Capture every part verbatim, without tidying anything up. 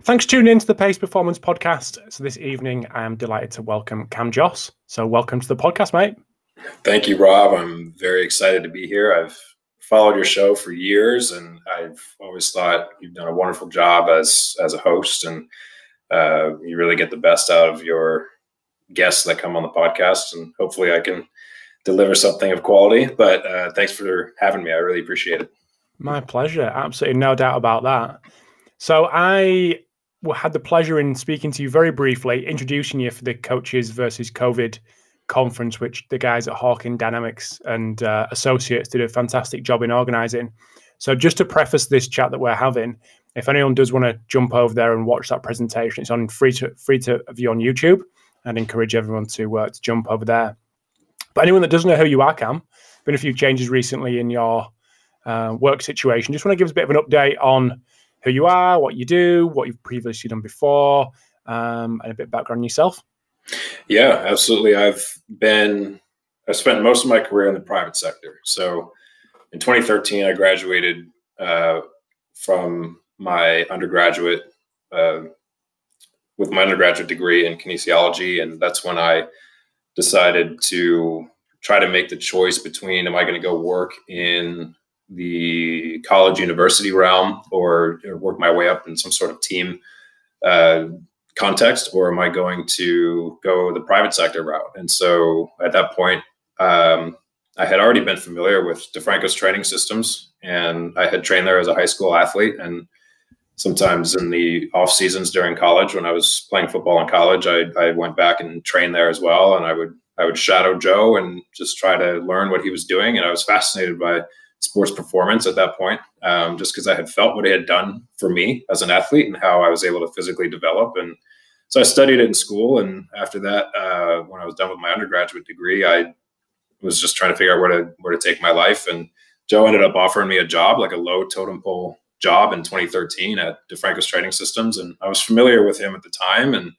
Thanks for tuning in to the Pacey Performance Podcast. So this evening, I'm delighted to welcome Cam Josse. So welcome to the podcast, mate. Thank you, Rob. I'm very excited to be here. I've followed your show for years, and I've always thought you've done a wonderful job as as a host, and uh, you really get the best out of your guests that come on the podcast, and hopefully I can deliver something of quality. But uh, thanks for having me. I really appreciate it. My pleasure. Absolutely. No doubt about that. So I had the pleasure in speaking to you very briefly, introducing you for the Coaches versus COVID conference, which the guys at Hawkin Dynamics and uh, Associates did a fantastic job in organizing. So just to preface this chat that we're having, if anyone does want to jump over there and watch that presentation, it's on free to free to view on YouTube. I'd encourage everyone to, uh, to jump over there. But anyone that doesn't know who you are, Cam, been a few changes recently in your uh, work situation. Just want to give us a bit of an update on who you are, what you do, what you've previously done before, um, and a bit of background on yourself. Yeah, absolutely. I've been, I spent most of my career in the private sector. So in twenty thirteen, I graduated uh, from my undergraduate, uh, with my undergraduate degree in kinesiology. And that's when I decided to try to make the choice between, am I going to go work in the college university realm or, or work my way up in some sort of team uh, context, or am I going to go the private sector route? And so at that point, um, I had already been familiar with DeFranco's training systems, and I had trained there as a high school athlete. And sometimes in the off seasons during college, when I was playing football in college, I, I went back and trained there as well. And I would, I would shadow Joe and just try to learn what he was doing. And I was fascinated by sports performance at that point, um, just because I had felt what it had done for me as an athlete and how I was able to physically develop. And so I studied it in school. And after that, uh, when I was done with my undergraduate degree, I was just trying to figure out where to, where to take my life. And Joe ended up offering me a job, like a low totem pole job in twenty thirteen at DeFranco's Training Systems. And I was familiar with him at the time, and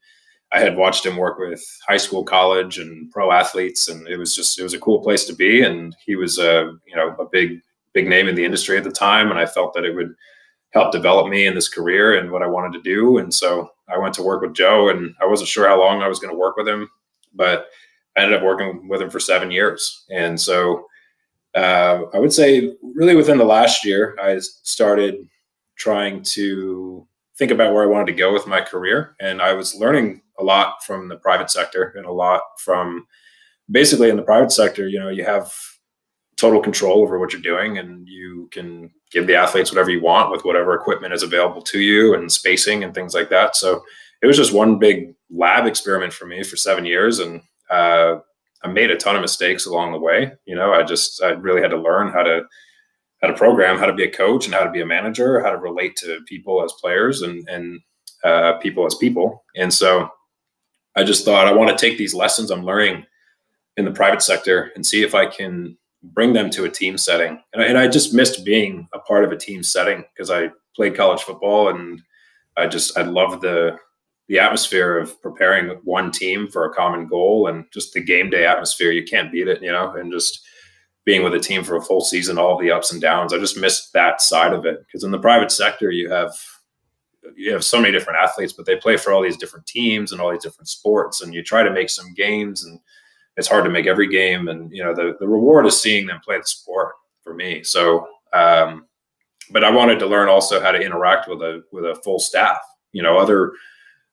I had watched him work with high school, college, and pro athletes. And it was just, it was a cool place to be. And he was a, you know, a big, big name in the industry at the time. And I felt that it would help develop me in this career and what I wanted to do. And so I went to work with Joe, and I wasn't sure how long I was going to work with him, but I ended up working with him for seven years. And so uh, I would say really within the last year, I started trying to think about where I wanted to go with my career. And I was learning a lot from the private sector, and a lot from basically in the private sector, you know, you have total control over what you're doing, and you can give the athletes whatever you want with whatever equipment is available to you and spacing and things like that. So it was just one big lab experiment for me for seven years. And uh, I made a ton of mistakes along the way. You know, I just, I really had to learn how to, how to program, how to be a coach, and how to be a manager, how to relate to people as players and, and uh, people as people. And so I just thought, I want to take these lessons I'm learning in the private sector and see if I can bring them to a team setting. And I, and I just missed being a part of a team setting, because I played college football, and I just, I loved the, the atmosphere of preparing one team for a common goal, and just the game day atmosphere. You can't beat it, you know, and just being with a team for a full season, all the ups and downs. I just missed that side of it, because in the private sector, you have, you have so many different athletes, but they play for all these different teams and all these different sports. And you try to make some games, and it's hard to make every game. And, you know, the, the reward is seeing them play the sport for me. So, um, but I wanted to learn also how to interact with a, with a full staff, you know, other,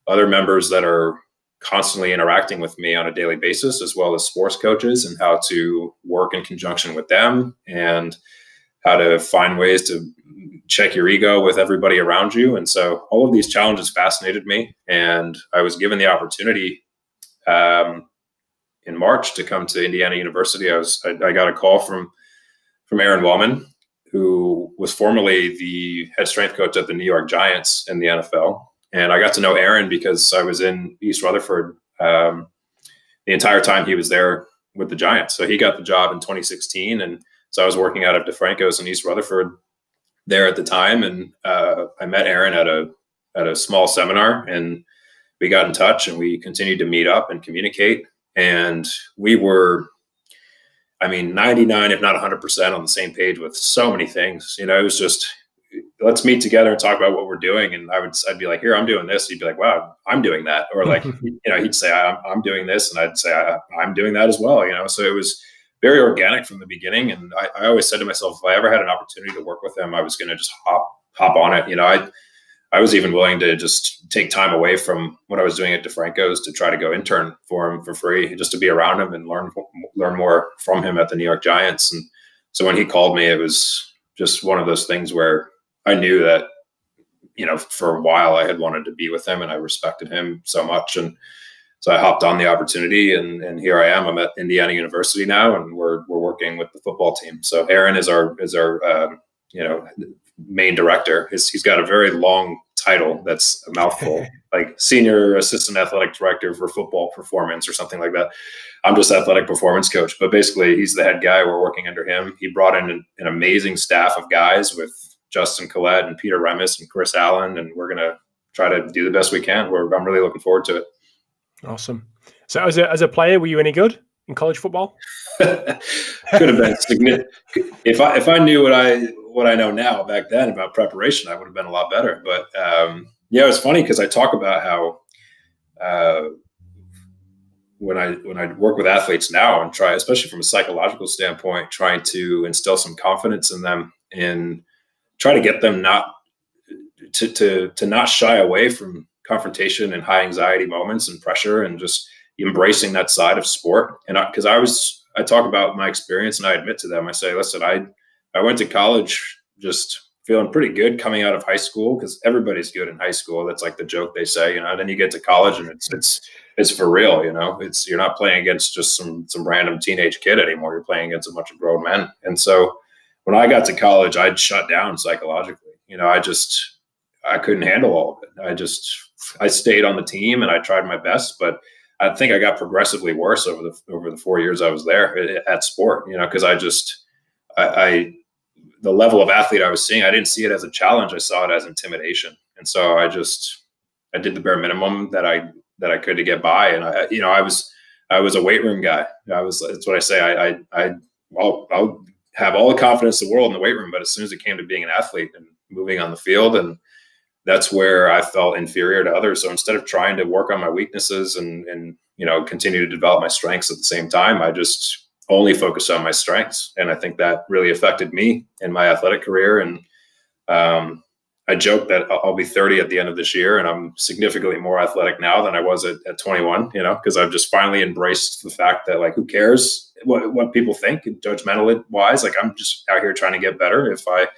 other members that are constantly interacting with me on a daily basis, as well as sports coaches, and how to work in conjunction with them, and how to find ways to check your ego with everybody around you. And so all of these challenges fascinated me, and I was given the opportunity um, in March to come to Indiana University. I was, I, I got a call from, from Aaron Wellman, who was formerly the head strength coach at the New York Giants in the N F L. And I got to know Aaron because I was in East Rutherford um, the entire time he was there with the Giants. So he got the job in twenty sixteen. And so I was working out of DeFranco's in East Rutherford there at the time. And uh, I met Aaron at a, at a small seminar, and we got in touch, and we continued to meet up and communicate. And we were, I mean, ninety-nine, if not a hundred percent on the same page with so many things. You know, it was just, let's meet together and talk about what we're doing. And I would, I'd be like, here, I'm doing this. He'd be like, wow, I'm doing that. Or like, you know, he'd say, I'm, I'm doing this. And I'd say, I, I'm doing that as well. You know? So it was very organic from the beginning. And I, I always said to myself, if I ever had an opportunity to work with him, I was going to just hop, hop on it. You know, I, I was even willing to just take time away from what I was doing at DeFranco's to try to go intern for him for free, just to be around him and learn, learn more from him at the New York Giants. And so when he called me, it was just one of those things where I knew that, you know, for a while I had wanted to be with him and I respected him so much. And so I hopped on the opportunity, and, and here I am. I'm at Indiana University now, and we're, we're working with the football team. So Aaron is our, is our, um, you know, main director. He's, he's got a very long title that's a mouthful, like senior assistant athletic director for football performance or something like that. I'm just athletic performance coach, but basically he's the head guy. We're working under him. He brought in an, an amazing staff of guys with Justin Collette and Peter Remes and Chris Allen, and we're going to try to do the best we can. We're, I'm really looking forward to it. Awesome. So as a, as a player, were you any good in college football? Could have been significant. If I, if I knew what I, what I know now back then about preparation, I would have been a lot better. But um, yeah, it's funny because I talk about how uh, when I, when I work with athletes now and try, especially from a psychological standpoint, trying to instill some confidence in them in, try to get them not to, to, to not shy away from confrontation and high anxiety moments and pressure, and just embracing that side of sport. And I, cause I was, I talk about my experience and I admit to them, I say, listen, I, I went to college just feeling pretty good coming out of high school, cause everybody's good in high school. That's like the joke they say, you know, and then you get to college and it's, it's, it's for real, you know, it's, you're not playing against just some, some random teenage kid anymore. You're playing against a bunch of grown men. And so when I got to college, I'd shut down psychologically. You know, I just, I couldn't handle all of it. I just, I stayed on the team and I tried my best, but I think I got progressively worse over the, over the four years I was there at sport, you know, cause I just, I, I, the level of athlete I was seeing, I didn't see it as a challenge. I saw it as intimidation. And so I just, I did the bare minimum that I, that I could to get by. And I, you know, I was, I was a weight room guy. I was, that's what I say. I, I, I, I'll, I'll have all the confidence in the world in the weight room, but as soon as it came to being an athlete and moving on the field, and that's where I felt inferior to others. So instead of trying to work on my weaknesses and, and, you know, continue to develop my strengths at the same time, I just only focused on my strengths. And I think that really affected me in my athletic career. And um, I joke that I'll be thirty at the end of this year, and I'm significantly more athletic now than I was at, at twenty-one, you know, because I've just finally embraced the fact that, like, who cares what, what people think judgmental wise? Like, I'm just out here trying to get better. If I,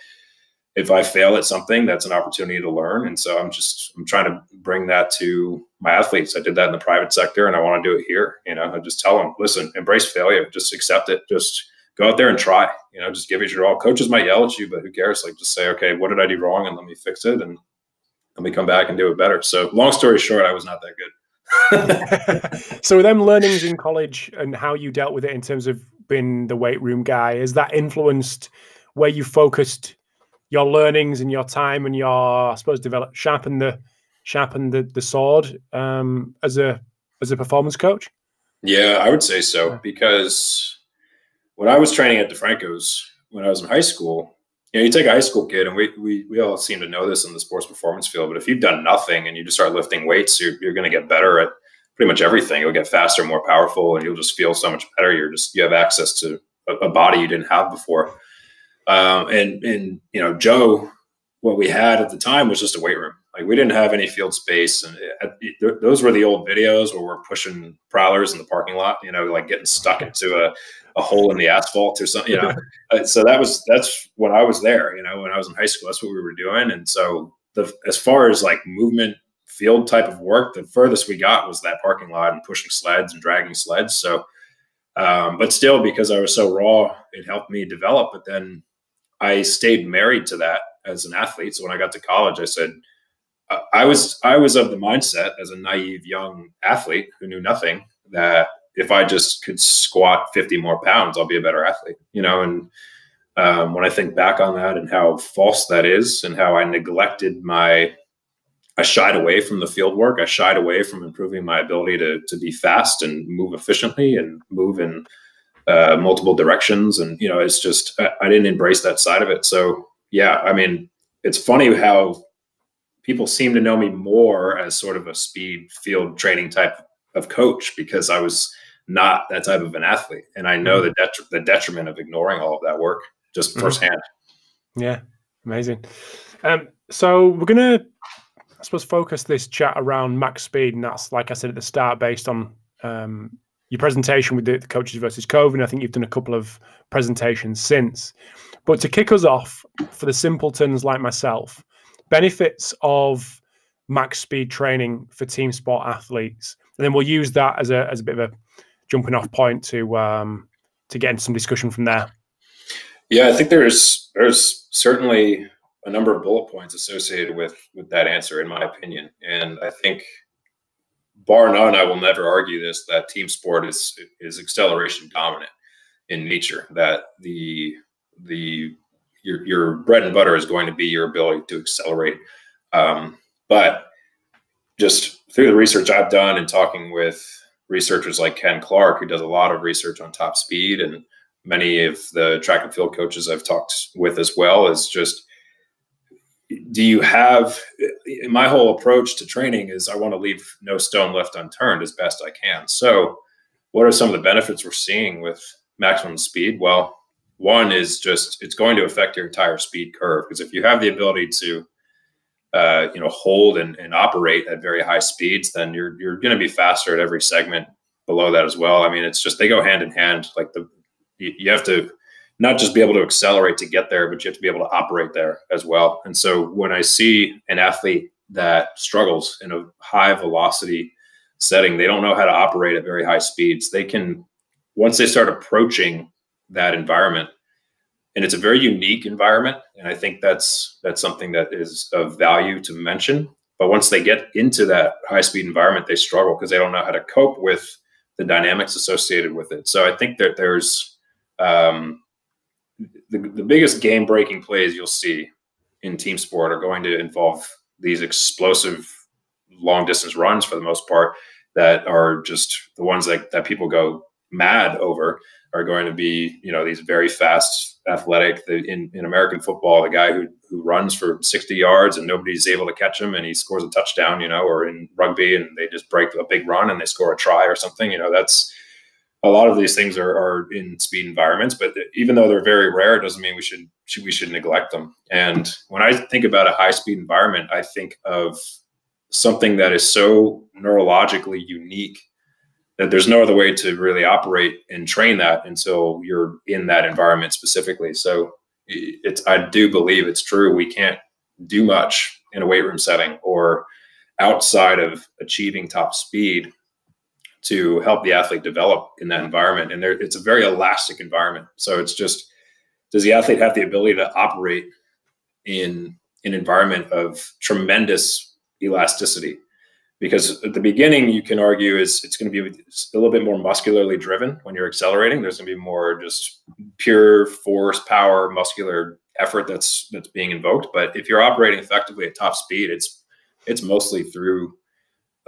if I fail at something, that's an opportunity to learn. And so I'm just, I'm trying to bring that to my athletes. I did that in the private sector, and I want to do it here. You know, I just tell them, listen, embrace failure, just accept it. Just go out there and try, you know, just give it your all. Coaches might yell at you, but who cares? Like, just say, okay, what did I do wrong? And let me fix it. And let me come back and do it better. So long story short, I was not that good. So with them learnings in college and how you dealt with it in terms of being the weight room guy, is that influenced where you focused your learnings and your time and your, I suppose, develop, sharpen the, sharpen the, the sword um, as a, as a performance coach? Yeah, I would say so, because when I was training at DeFranco's, when I was in high school, you know, you take a high school kid, and we, we, we all seem to know this in the sports performance field, but if you've done nothing and you just start lifting weights, you're, you're going to get better at pretty much everything. You'll get faster, more powerful, and you'll just feel so much better. You're just, you have access to a, a body you didn't have before. Um, and, and, you know, Joe, what we had at the time was just a weight room. Like, we didn't have any field space. And it, it, those were the old videos where we're pushing prowlers in the parking lot, you know, like getting stuck into a, a hole in the asphalt or something, you know? So that was, that's when I was there, you know, when I was in high school, that's what we were doing. And so the, as far as like movement field type of work, the furthest we got was that parking lot and pushing sleds and dragging sleds. So, um, but still, because I was so raw, it helped me develop. But then I stayed married to that as an athlete. So when I got to college, I said, uh, I was, I was of the mindset as a naive young athlete who knew nothing that, if I just could squat fifty more pounds, I'll be a better athlete, you know? And, um, when I think back on that and how false that is and how I neglected my, I shied away from the field work. I shied away from improving my ability to, to be fast and move efficiently and move in, uh, multiple directions. And, you know, it's just, I, I didn't embrace that side of it. So yeah, I mean, it's funny how people seem to know me more as sort of a speed field training type of coach, because I was not that type of an athlete. And I know the, detri the detriment of ignoring all of that work just firsthand. Yeah. Amazing. Um, so we're going to, I suppose, focus this chat around max speed. And that's, like I said at the start, based on um, your presentation with the, the Coaches versus COVID. And I think you've done a couple of presentations since. But to kick us off, for the simpletons like myself, benefits of max speed training for team sport athletes, and then we'll use that as a as a bit of a jumping off point to um, to get into some discussion from there. Yeah, I think there's there's certainly a number of bullet points associated with with that answer, in my opinion, and I think, bar none, I will never argue this, that team sport is is acceleration dominant in nature. That the the Your, your bread and butter is going to be your ability to accelerate. Um, but just through the research I've done and talking with researchers like Ken Clark, who does a lot of research on top speed, and many of the track and field coaches I've talked with as well, is just, do you have, my whole approach to training is I want to leave no stone left unturned as best I can. So what are some of the benefits we're seeing with maximum speed? Well, one is just, it's going to affect your entire speed curve, because if you have the ability to, uh, you know, hold and, and operate at very high speeds, then you're, you're going to be faster at every segment below that as well. I mean, it's just, they go hand in hand. Like the, you, you have to not just be able to accelerate to get there, but you have to be able to operate there as well. And so when I see an athlete that struggles in a high velocity setting, they don't know how to operate at very high speeds. They can, once they start approaching that environment, and it's a very unique environment, and I think that's that's something that is of value to mention. But once they get into that high speed environment, they struggle because they don't know how to cope with the dynamics associated with it. So I think that there's um, the, the biggest game breaking plays you'll see in team sport are going to involve these explosive long distance runs, for the most part, that are just the ones that, that people go mad over. Are going to be, you know, these very fast, athletic. The, in, in American football, the guy who who runs for sixty yards and nobody's able to catch him and he scores a touchdown, you know, or in rugby and they just break a big run and they score a try or something, you know, that's a lot of these things are, are in speed environments. But even though they're very rare, it doesn't mean we should, should we should neglect them. And when I think about a high speed environment, I think of something that is so neurologically unique that there's no other way to really operate and train that until you're in that environment specifically. So it's, I do believe it's true. We can't do much in a weight room setting or outside of achieving top speed to help the athlete develop in that environment. And there, it's a very elastic environment. So it's just, does the athlete have the ability to operate in an environment of tremendous elasticity? Because at the beginning, you can argue is it's going to be a little bit more muscularly driven when you're accelerating. There's going to be more just pure force, power, muscular effort that's that's being invoked. But if you're operating effectively at top speed, it's it's mostly through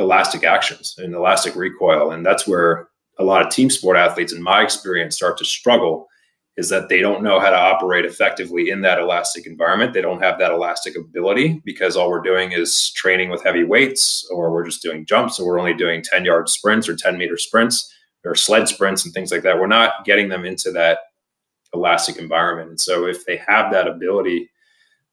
elastic actions and elastic recoil. And that's where a lot of team sport athletes, in my experience, start to struggle, is that they don't know how to operate effectively in that elastic environment. They don't have that elastic ability because all we're doing is training with heavy weights, or we're just doing jumps, or we're only doing ten yard sprints or ten meter sprints or sled sprints and things like that. We're not getting them into that elastic environment. And so if they have that ability,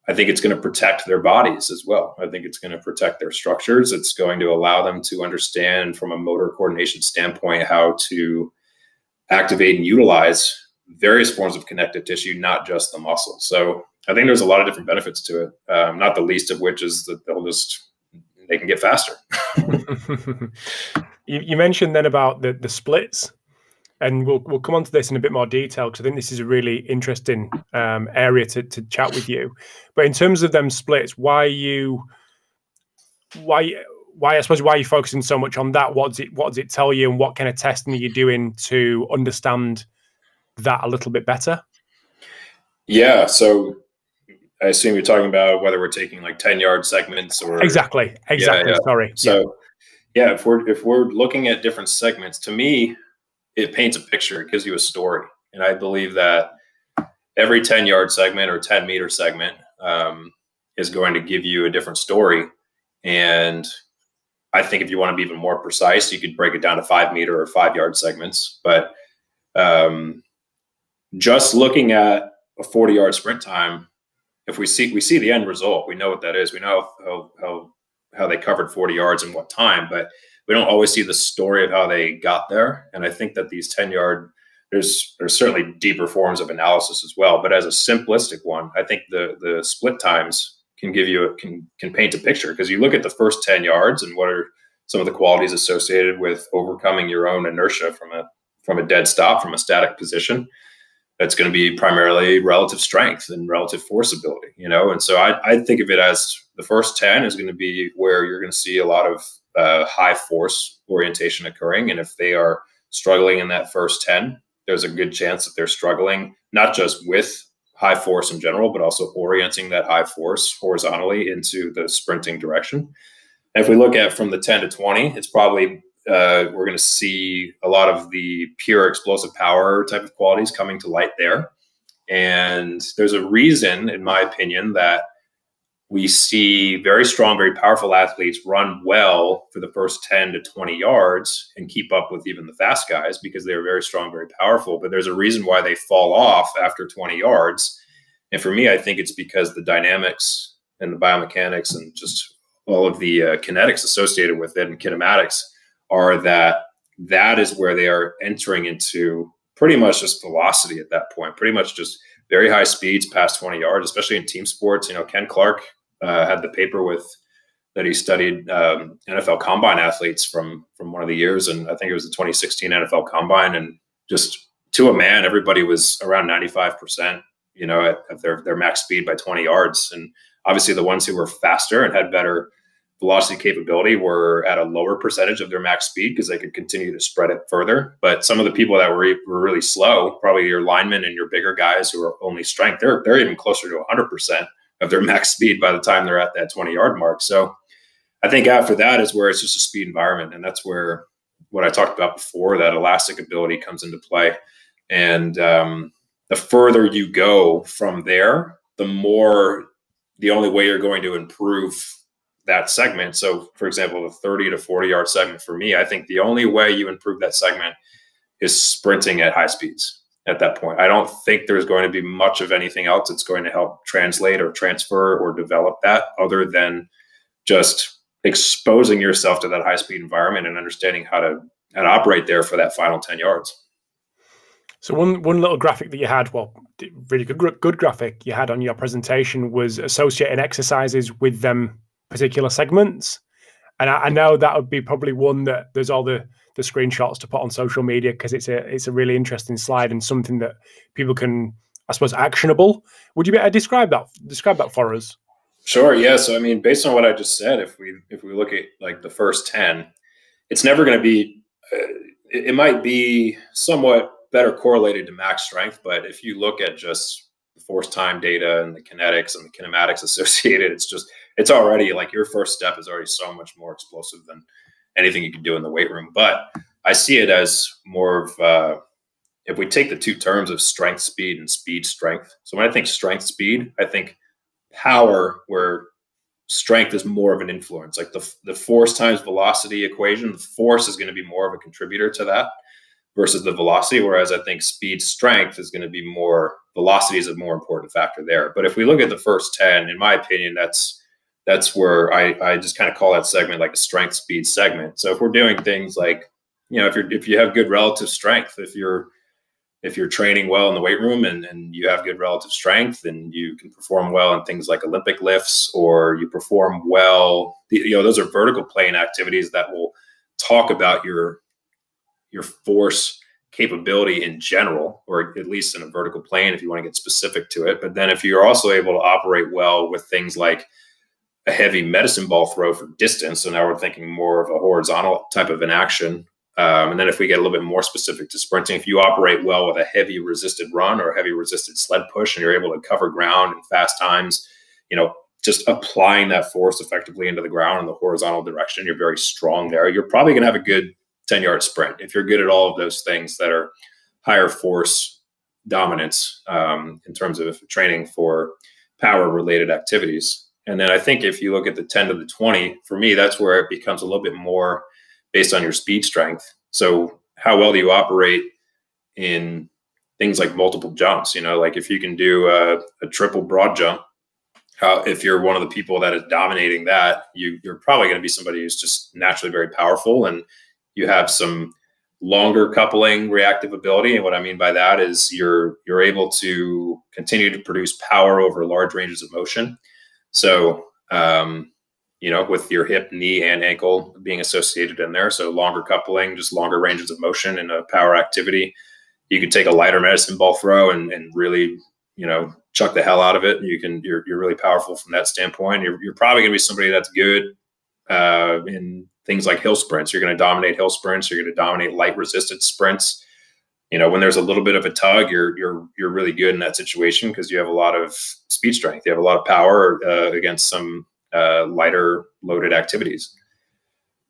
I think it's going to protect their bodies as well. I think it's going to protect their structures. It's going to allow them to understand from a motor coordination standpoint how to activate and utilize various forms of connective tissue, not just the muscle. So I think there's a lot of different benefits to it. Um, not the least of which is that they'll just, they can get faster. you, you mentioned then about the, the splits, and we'll, we'll come on to this in a bit more detail, because I think this is a really interesting um, area to, to chat with you. But in terms of them splits, why you, why, why, I suppose, why are you focusing so much on that? What does it, what does it tell you, and what kind of testing are you doing to understand that a little bit better? Yeah, so I assume you're talking about whether we're taking like ten yard segments or exactly exactly yeah, yeah. sorry so yeah. yeah if we're if we're looking at different segments, to me it paints a picture, it gives you a story. And I believe that every ten yard segment or ten meter segment um is going to give you a different story. And I think if you want to be even more precise, you could break it down to five meter or five yard segments. But um, just looking at a forty yard sprint time, if we see, we see the end result, we know what that is. We know how, how, how they covered forty yards and what time, but we don't always see the story of how they got there. And I think that these ten yard, there's, there's certainly deeper forms of analysis as well, but as a simplistic one, I think the, the split times can give you a, can, can paint a picture, because you look at the first ten yards and what are some of the qualities associated with overcoming your own inertia from a, from a dead stop, from a static position. That's going to be primarily relative strength and relative forceability, you know? And so I, I think of it as the first ten is going to be where you're going to see a lot of uh, high force orientation occurring. And if they are struggling in that first ten, there's a good chance that they're struggling, not just with high force in general, but also orienting that high force horizontally into the sprinting direction. And if we look at from the ten to twenty, it's probably Uh, we're going to see a lot of the pure explosive power type of qualities coming to light there. And there's a reason, in my opinion, that we see very strong, very powerful athletes run well for the first ten to twenty yards and keep up with even the fast guys, because they're very strong, very powerful. But there's a reason why they fall off after twenty yards. And for me, I think it's because the dynamics and the biomechanics and just all of the uh, kinetics associated with it and kinematics are that that is where they are entering into pretty much just velocity at that point, pretty much just very high speeds past twenty yards, especially in team sports. You know, Ken Clark uh, had the paper with that he studied um, N F L combine athletes from, from one of the years. And I think it was the twenty sixteen N F L combine, and just to a man, everybody was around ninety-five percent, you know, at, at their, their max speed by twenty yards. And obviously the ones who were faster and had better velocity capability were at a lower percentage of their max speed, because they could continue to spread it further. But some of the people that were, re were really slow, probably your linemen and your bigger guys who are only strength, they're, they're even closer to one hundred percent of their max speed by the time they're at that twenty yard mark. So I think after that is where it's just a speed environment. And that's where what I talked about before, that elastic ability comes into play. And um, the further you go from there, the more the only way you're going to improve that segment. So for example, the thirty to forty yard segment for me, I think the only way you improve that segment is sprinting at high speeds at that point. I don't think there's going to be much of anything else that's going to help translate or transfer or develop that, other than just exposing yourself to that high speed environment and understanding how to, how to operate there for that final ten yards. So one, one little graphic that you had, well, really good, good graphic you had on your presentation was associating exercises with them particular segments, and I, I know that would be probably one that there's all the the screenshots to put on social media, because it's a it's a really interesting slide and something that people can, I suppose, actionable. Would you be able to describe that describe that for us? Sure. Yeah. So I mean, based on what I just said, if we if we look at like the first ten, it's never going to be. Uh, it, it might be somewhat better correlated to max strength, but if you look at just the force time data and the kinetics and the kinematics associated, it's just it's already like your first step is already so much more explosive than anything you can do in the weight room. But I see it as more of, uh, if we take the two terms of strength, speed and speed strength. So when I think strength, speed, I think power, where strength is more of an influence, like the, the force times velocity equation, the force is going to be more of a contributor to that versus the velocity. Whereas I think speed strength is going to be more, velocity is a more important factor there. But if we look at the first ten, in my opinion, that's, that's where I, I just kind of call that segment like a strength speed segment. So if we're doing things like, you know, if you're, if you have good relative strength, if you're, if you're training well in the weight room and, and you have good relative strength and you can perform well in things like Olympic lifts, or you perform well, you know, those are vertical plane activities that will talk about your, your force capability in general, or at least in a vertical plane, if you want to get specific to it. But then if you're also able to operate well with things like a heavy medicine ball throw for distance, and now we're thinking more of a horizontal type of an action. Um, and then if we get a little bit more specific to sprinting, if you operate well with a heavy resisted run or a heavy resisted sled push, and you're able to cover ground in fast times, you know, just applying that force effectively into the ground in the horizontal direction, you're very strong there. You're probably going to have a good ten yard sprint if you're good at all of those things that are higher force dominance um, in terms of training for power related activities. And then I think if you look at the ten to the twenty, for me, that's where it becomes a little bit more based on your speed strength. So how well do you operate in things like multiple jumps? You know, like if you can do a, a triple broad jump, how, if you're one of the people that is dominating that, you, you're probably going to be somebody who's just naturally very powerful, and you have some longer coupling reactive ability. And what I mean by that is you're, you're able to continue to produce power over large ranges of motion. So, um, you know, with your hip, knee, and ankle being associated in there. So longer coupling, just longer ranges of motion and a power activity. You could take a lighter medicine ball throw and, and really, you know, chuck the hell out of it. You can, you're, you're really powerful from that standpoint. You're, you're probably gonna be somebody that's good uh, in things like hill sprints. You're going to dominate hill sprints. You're going to dominate light resistance sprints. You know, when there's a little bit of a tug, you're, you're, you're really good in that situation because you have a lot of speed strength. You have a lot of power uh, against some uh, lighter loaded activities.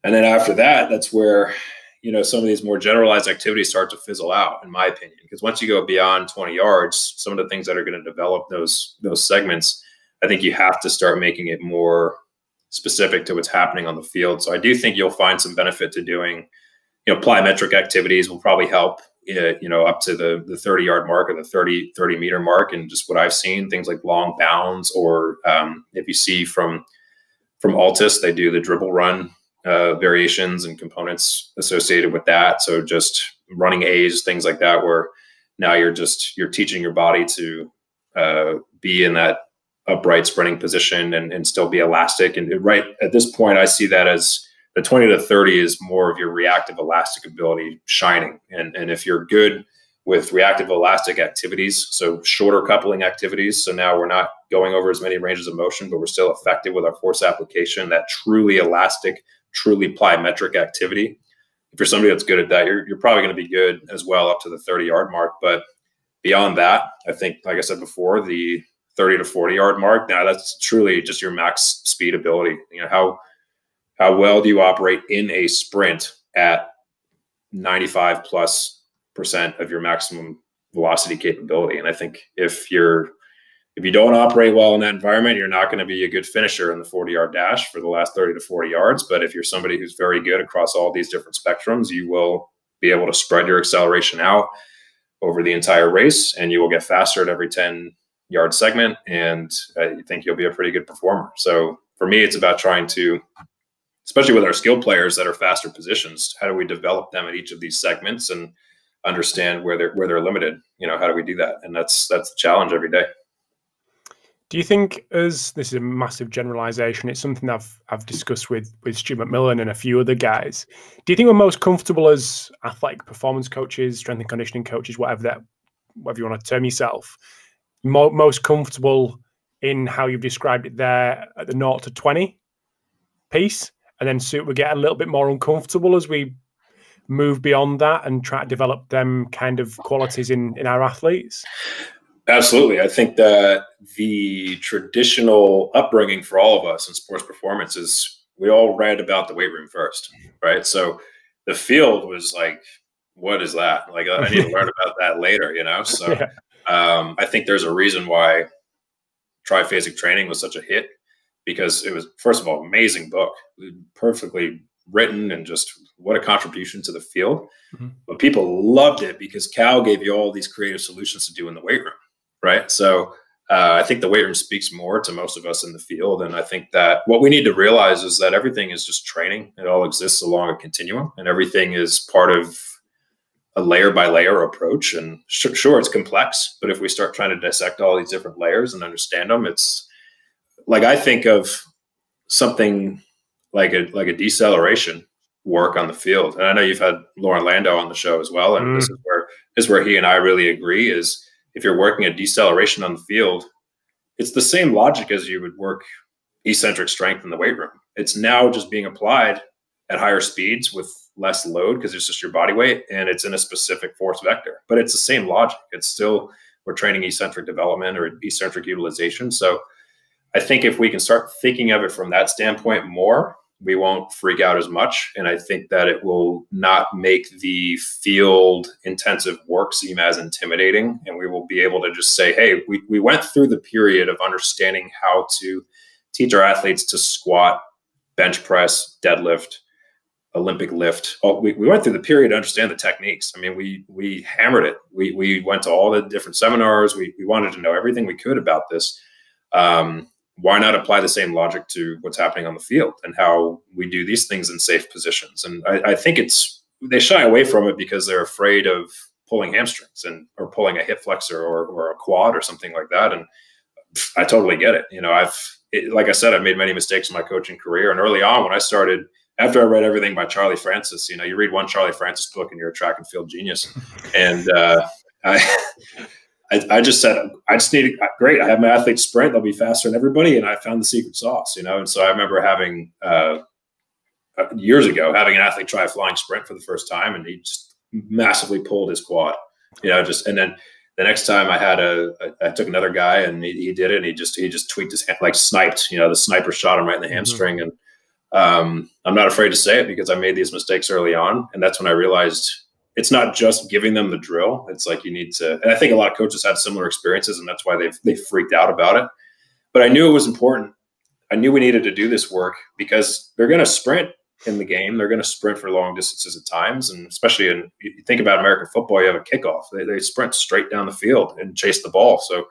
And then after that, that's where, you know, some of these more generalized activities start to fizzle out, in my opinion, because once you go beyond twenty yards, some of the things that are going to develop those, those segments, I think you have to start making it more specific to what's happening on the field. So I do think you'll find some benefit to doing, you know, plyometric activities will probably help, you know, up to the the thirty yard mark or the thirty meter mark. And just what I've seen, things like long bounds, or um, if you see from, from Altis, they do the dribble run uh, variations and components associated with that. So just running A's, things like that, where now you're just, you're teaching your body to uh, be in that upright sprinting position and, and still be elastic. And right at this point, I see that as the twenty to thirty is more of your reactive elastic ability shining. And, and if you're good with reactive elastic activities, so shorter coupling activities, so now we're not going over as many ranges of motion, but we're still effective with our force application, that truly elastic, truly plyometric activity. If you're somebody that's good at that, you're, you're probably going to be good as well up to the thirty yard mark. But beyond that, I think, like I said before, the thirty to forty yard mark, now that's truly just your max speed ability. You know, how, how well do you operate in a sprint at ninety-five plus percent of your maximum velocity capability? And I think if you're, if you don't operate well in that environment, you're not going to be a good finisher in the forty yard dash for the last thirty to forty yards. But if you're somebody who's very good across all these different spectrums, you will be able to spread your acceleration out over the entire race, and you will get faster at every ten yard segment, and I think you'll be a pretty good performer. So for me, it's about trying to, especially with our skill players that are faster positions, how do we develop them at each of these segments and understand where they're, where they're limited? You know, how do we do that? And that's, that's the challenge every day. Do you think, as this is a massive generalization, it's something I've, I've discussed with, with Stu McMillan and a few other guys. Do you think we're most comfortable as athletic performance coaches, strength and conditioning coaches, whatever that, whatever you want to term yourself, most comfortable in how you've described it there at the zero to twenty piece, and then so we get a little bit more uncomfortable as we move beyond that and try to develop them kind of qualities in, in our athletes? Absolutely. I think that the traditional upbringing for all of us in sports performance is we all read about the weight room first, right? So the field was like, what is that? Like, I need to learn about that later, you know? So yeah. Um, I think there's a reason why triphasic training was such a hit, because it was, first of all, amazing book, perfectly written, and just what a contribution to the field. Mm-hmm. But people loved it because Cal gave you all these creative solutions to do in the weight room, right? So uh, I think the weight room speaks more to most of us in the field. And I think that what we need to realize is that everything is just training. It all exists along a continuum, and everything is part of a layer by layer approach. And sure, it's complex, but if we start trying to dissect all these different layers and understand them, it's like, I think of something like a, like a deceleration work on the field. And I know you've had Loren Landow on the show as well. And mm. this is where, this is where he and I really agree, is if you're working a deceleration on the field, it's the same logic as you would work eccentric strength in the weight room. It's now just being applied at higher speeds with less load, because it's just your body weight, and it's in a specific force vector, but it's the same logic. It's still, we're training eccentric development or eccentric utilization. So I think if we can start thinking of it from that standpoint more, we won't freak out as much. And I think that it will not make the field intensive work seem as intimidating. And we will be able to just say, hey, we, we went through the period of understanding how to teach our athletes to squat, bench press, deadlift, Olympic lift. Oh, we, we went through the period to understand the techniques. I mean, we, we hammered it. We, we went to all the different seminars. We, we wanted to know everything we could about this. Um, why not apply the same logic to what's happening on the field and how we do these things in safe positions? And I, I think it's, they shy away from it because they're afraid of pulling hamstrings and, or pulling a hip flexor or, or a quad or something like that. And I totally get it. You know, I've, it, like I said, I've made many mistakes in my coaching career. And early on when I started, after I read everything by Charlie Francis, you know, you read one Charlie Francis book and you're a track and field genius. And uh, I, I, I just said, I just need to, great. I have my athletes sprint. They'll be faster than everybody. And I found the secret sauce, you know? And so I remember having uh, years ago, having an athlete try a flying sprint for the first time. And he just massively pulled his quad, you know, just, and then the next time I had a, I, I took another guy and he, he did it. And he just, he just tweaked his hand, like sniped, you know, the sniper shot him right in the hamstring. Mm-hmm. And, Um, I'm not afraid to say it because I made these mistakes early on. And that's when I realized it's not just giving them the drill. It's like, you need to, and I think a lot of coaches had similar experiences and that's why they've, they freaked out about it, but I knew it was important. I knew we needed to do this work because they're going to sprint in the game. They're going to sprint for long distances at times. And especially in, you think about American football, you have a kickoff, they, they sprint straight down the field and chase the ball. So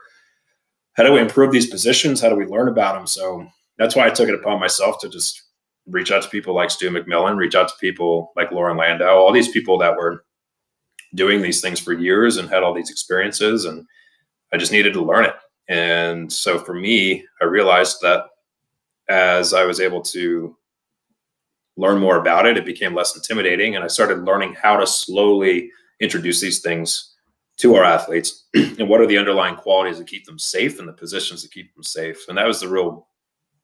how do we improve these positions? How do we learn about them? So that's why I took it upon myself to just reach out to people like Stu McMillan, reach out to people like Loren Landow, all these people that were doing these things for years and had all these experiences. And I just needed to learn it. And so for me, I realized that as I was able to learn more about it, it became less intimidating. And I started learning how to slowly introduce these things to our athletes and what are the underlying qualities that keep them safe and the positions that keep them safe. And that was the real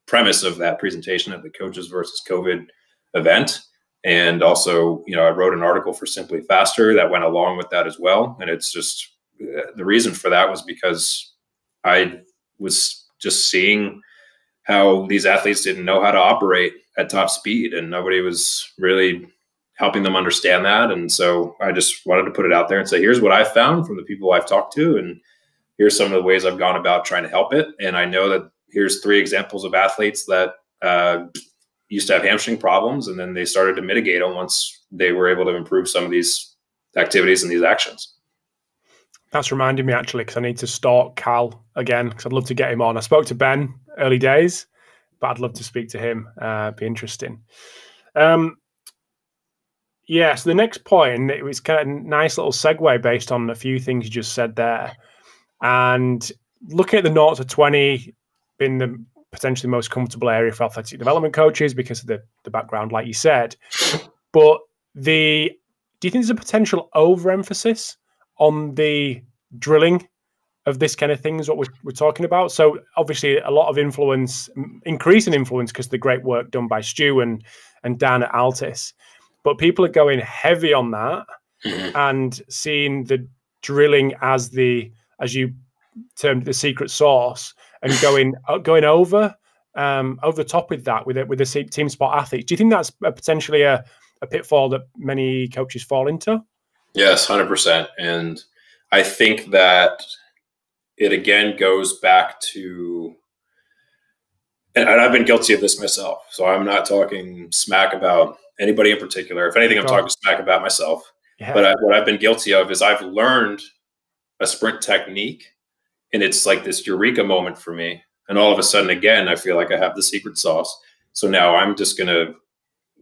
premise of that presentation at the Coaches versus COVID event. And also, you know, I wrote an article for Simply Faster that went along with that as well. And it's just, the reason for that was because I was just seeing how these athletes didn't know how to operate at top speed and nobody was really helping them understand that. And so I just wanted to put it out there and say, here's what I found from the people I've talked to. And here's some of the ways I've gone about trying to help it. And I know that here's three examples of athletes that uh, used to have hamstring problems, and then they started to mitigate them once they were able to improve some of these activities and these actions. That's reminding me, actually, because I need to stalk Cal again, because I'd love to get him on. I spoke to Ben early days, but I'd love to speak to him. Uh, be interesting. Um, yeah, so the next point, it was kind of a nice little segue based on a few things you just said there. And looking at the nought to twenty, been the potentially most comfortable area for athletic development coaches because of the, the background, like you said. But the do you think there's a potential overemphasis on the drilling of this kind of thing is what we're, we're talking about? So obviously a lot of influence, increase in influence because of the great work done by Stu and, and Dan at Altis. But people are going heavy on that and seeing the drilling as the, as you termed the secret sauce, and going going over um, over the top with that with it with the team sport athlete. Do you think that's a potentially a, a pitfall that many coaches fall into? Yes, one hundred percent. And I think that it again goes back to, and I've been guilty of this myself, so I'm not talking smack about anybody in particular. If anything, I'm oh. talking smack about myself. Yeah. But I, what I've been guilty of is I've learned a sprint technique. And it's like this eureka moment for me. And all of a sudden, again, I feel like I have the secret sauce. So now I'm just going to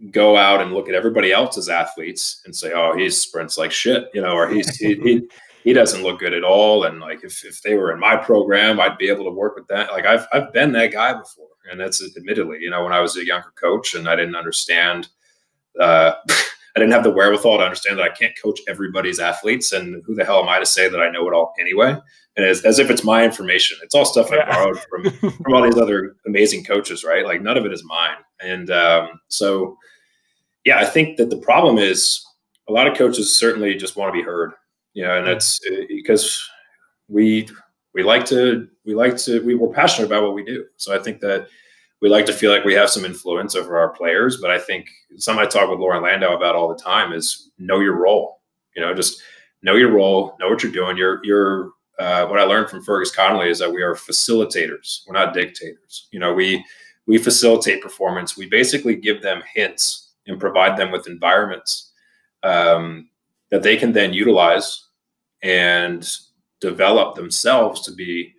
go out and look at everybody else's athletes and say, oh, he sprints like shit, you know, or he's, he, he, he doesn't look good at all. And like, if, if they were in my program, I'd be able to work with that. Like I've, I've been that guy before. And that's admittedly, you know, when I was a younger coach and I didn't understand, uh, I didn't have the wherewithal to understand that I can't coach everybody's athletes and who the hell am I to say that I know it all anyway? And as, as if it's my information, it's all stuff yeah. I borrowed from, from all these other amazing coaches, right? Like none of it is mine. And um, so, yeah, I think that the problem is a lot of coaches certainly just want to be heard, you know, and that's because we, we like to, we like to, we were passionate about what we do. So I think that we like to feel like we have some influence over our players, but I think something I talk with Loren Landow about all the time is know your role. You know, just know your role, know what you're doing. You're, you're. Uh, what I learned from Fergus Connolly is that we are facilitators. We're not dictators. You know, we We facilitate performance. We basically give them hints and provide them with environments um, that they can then utilize and develop themselves to be,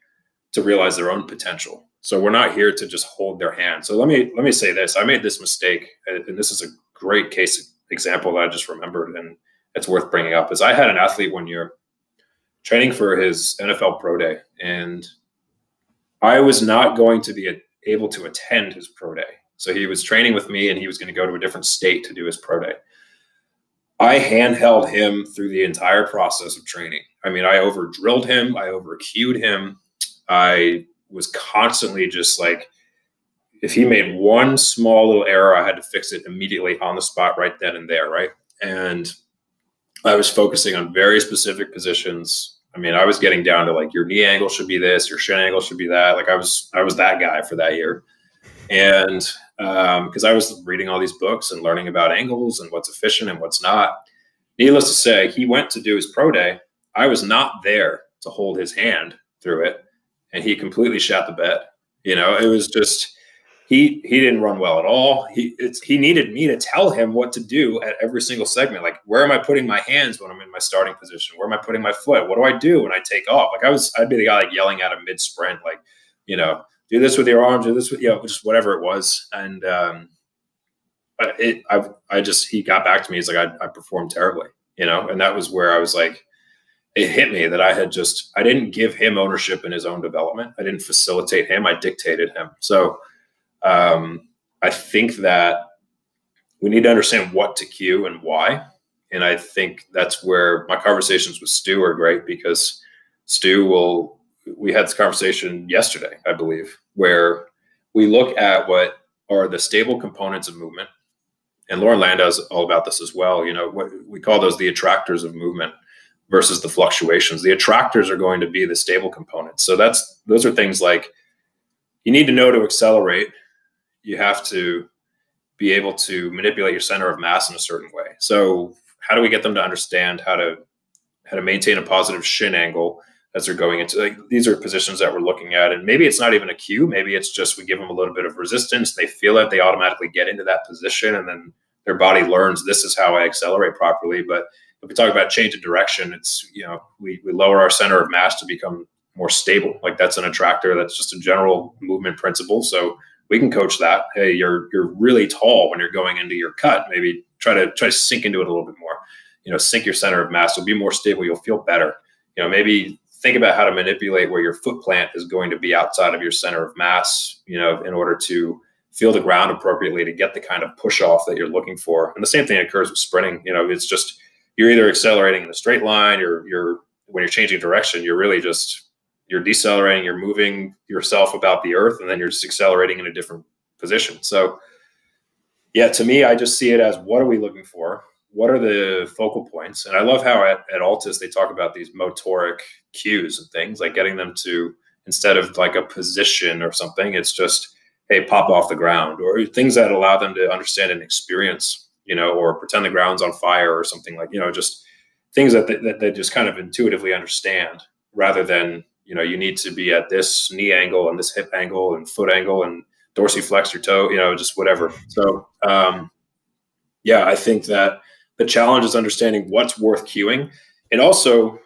to realize their own potential. So we're not here to just hold their hand. So let me, let me say this, I made this mistake, and this is a great case example that I just remembered, and it's worth bringing up, is I had an athlete one year training for his N F L pro day, and I was not going to be able to attend his pro day. So he was training with me and he was going to go to a different state to do his pro day. I handheld him through the entire process of training. I mean, I over drilled him. I over cued him. I was constantly just like, if he made one small little error, I had to fix it immediately on the spot right then and there, right? And I was focusing on very specific positions. I mean, I was getting down to like, your knee angle should be this, your shin angle should be that. Like I was, I was that guy for that year. And um, because I was reading all these books and learning about angles and what's efficient and what's not. Needless to say, he went to do his pro day. I was not there to hold his hand through it. And he completely shot the bed. You know, it was just, he he didn't run well at all. He it's, he needed me to tell him what to do at every single segment. Like, where am I putting my hands when I'm in my starting position? Where am I putting my foot? What do I do when I take off? Like I was, I'd be the guy like yelling at him mid sprint, like, you know, do this with your arms, do this with, you know, just whatever it was. And um, it, I, I just, he got back to me. He's like, I, I performed terribly, you know? And that was where I was like, it hit me that I had just, I didn't give him ownership in his own development. I didn't facilitate him. I dictated him. So um, I think that we need to understand what to cue and why. And I think that's where my conversations with Stu are great, because Stu will, we had this conversation yesterday, I believe, where we look at what are the stable components of movement. And Loren Landow is all about this as well. You know, what we call those the attractors of movement versus the fluctuations. The attractors are going to be the stable components. So that's, those are things like you need to know to accelerate. You have to be able to manipulate your center of mass in a certain way. So how do we get them to understand how to, how to maintain a positive shin angle as they're going into, like, these are positions that we're looking at. And maybe it's not even a cue. Maybe it's just, we give them a little bit of resistance. They feel it. They automatically get into that position. And then their body learns, this is how I accelerate properly. But if we talk about change of direction, it's, you know, we, we lower our center of mass to become more stable. Like that's an attractor. That's just a general movement principle. So we can coach that. Hey, you're, you're really tall when you're going into your cut. Maybe try to try to sink into it a little bit more, you know, sink your center of mass. You'll be more stable. You'll feel better. You know, maybe think about how to manipulate where your foot plant is going to be outside of your center of mass, you know, in order to feel the ground appropriately to get the kind of push off that you're looking for. And the same thing occurs with sprinting. You know, it's just, you're either accelerating in a straight line, or you're, when you're changing direction, you're really just, you're decelerating, you're moving yourself about the earth, and then you're just accelerating in a different position. So yeah, to me, I just see it as, what are we looking for? What are the focal points? And I love how at, at Altis, they talk about these motoric cues and things, like getting them to, instead of like a position or something, it's just, hey, pop off the ground, or things that allow them to understand and experience, you know, or pretend the ground's on fire or something, like, you know, just things that they, that they just kind of intuitively understand, rather than, you know, you need to be at this knee angle and this hip angle and foot angle and dorsiflex your toe, you know, just whatever. So, um, yeah, I think that the challenge is understanding what's worth cueing. And also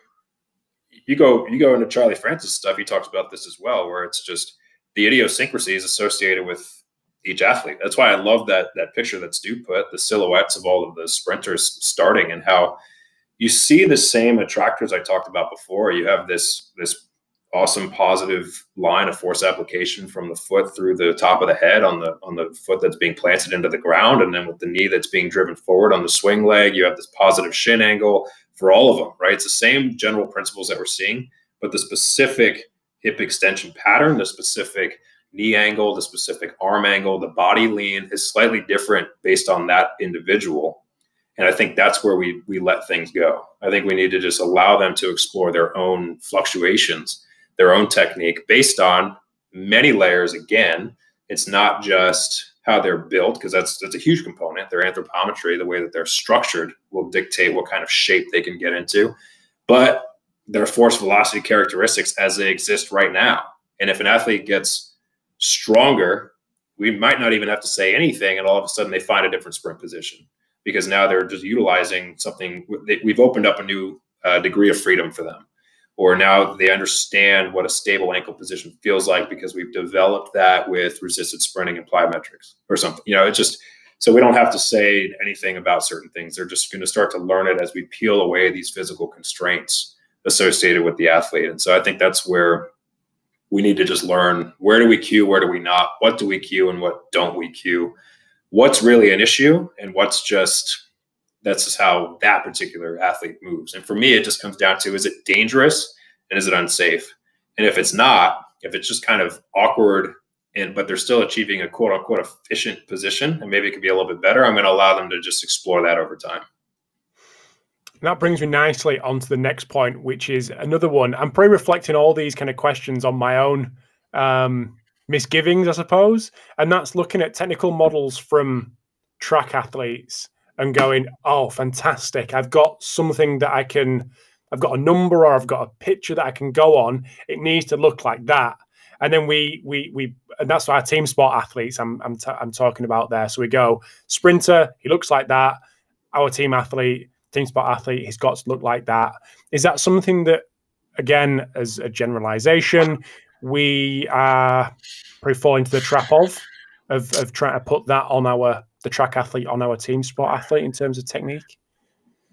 you go, you go into Charlie Francis stuff. He talks about this as well, where it's just the idiosyncrasies associated with each athlete. That's why I love that, that picture that Stu put, the silhouettes of all of the sprinters starting, and how you see the same attractors I talked about before. You have this, this awesome positive line of force application from the foot through the top of the head on the, on the foot that's being planted into the ground. And then with the knee that's being driven forward on the swing leg, you have this positive shin angle for all of them, right? It's the same general principles that we're seeing, but the specific hip extension pattern, the specific knee angle, the specific arm angle, the body lean is slightly different based on that individual. And I think that's where we, we let things go. I think we need to just allow them to explore their own fluctuations, their own technique, based on many layers. Again, it's not just how they're built, because that's, that's a huge component. Their anthropometry, the way that they're structured, will dictate what kind of shape they can get into, but their force velocity characteristics as they exist right now. And if an athlete gets stronger we might not even have to say anything, and all of a sudden they find a different sprint position because now they're just utilizing something. We've opened up a new uh, degree of freedom for them, or now they understand what a stable ankle position feels like because we've developed that with resisted sprinting and plyometrics or something. You know, it's just, so we don't have to say anything about certain things. They're just going to start to learn it as we peel away these physical constraints associated with the athlete. And so I think that's where we need to just learn, where do we cue, where do we not, what do we cue and what don't we cue, what's really an issue and what's just, that's just how that particular athlete moves. And for me, it just comes down to, is it dangerous and is it unsafe? And if it's not, if it's just kind of awkward, and but they're still achieving a quote unquote efficient position and maybe it could be a little bit better, I'm going to allow them to just explore that over time. And that brings me nicely onto the next point, which is another one. I'm probably reflecting all these kind of questions on my own um, misgivings, I suppose. And that's looking at technical models from track athletes and going, oh, fantastic. I've got something that I can, I've got a number or I've got a picture that I can go on. It needs to look like that. And then we, we, we, and that's why our team sport athletes I'm, I'm, t I'm talking about there. So we go sprinter, he looks like that. Our team athlete, team sport athlete, he's got to look like that. Is that something that, again, as a generalization, we are probably falling into the trap of, of, of trying to put that on our, the track athlete on our team sport athlete in terms of technique?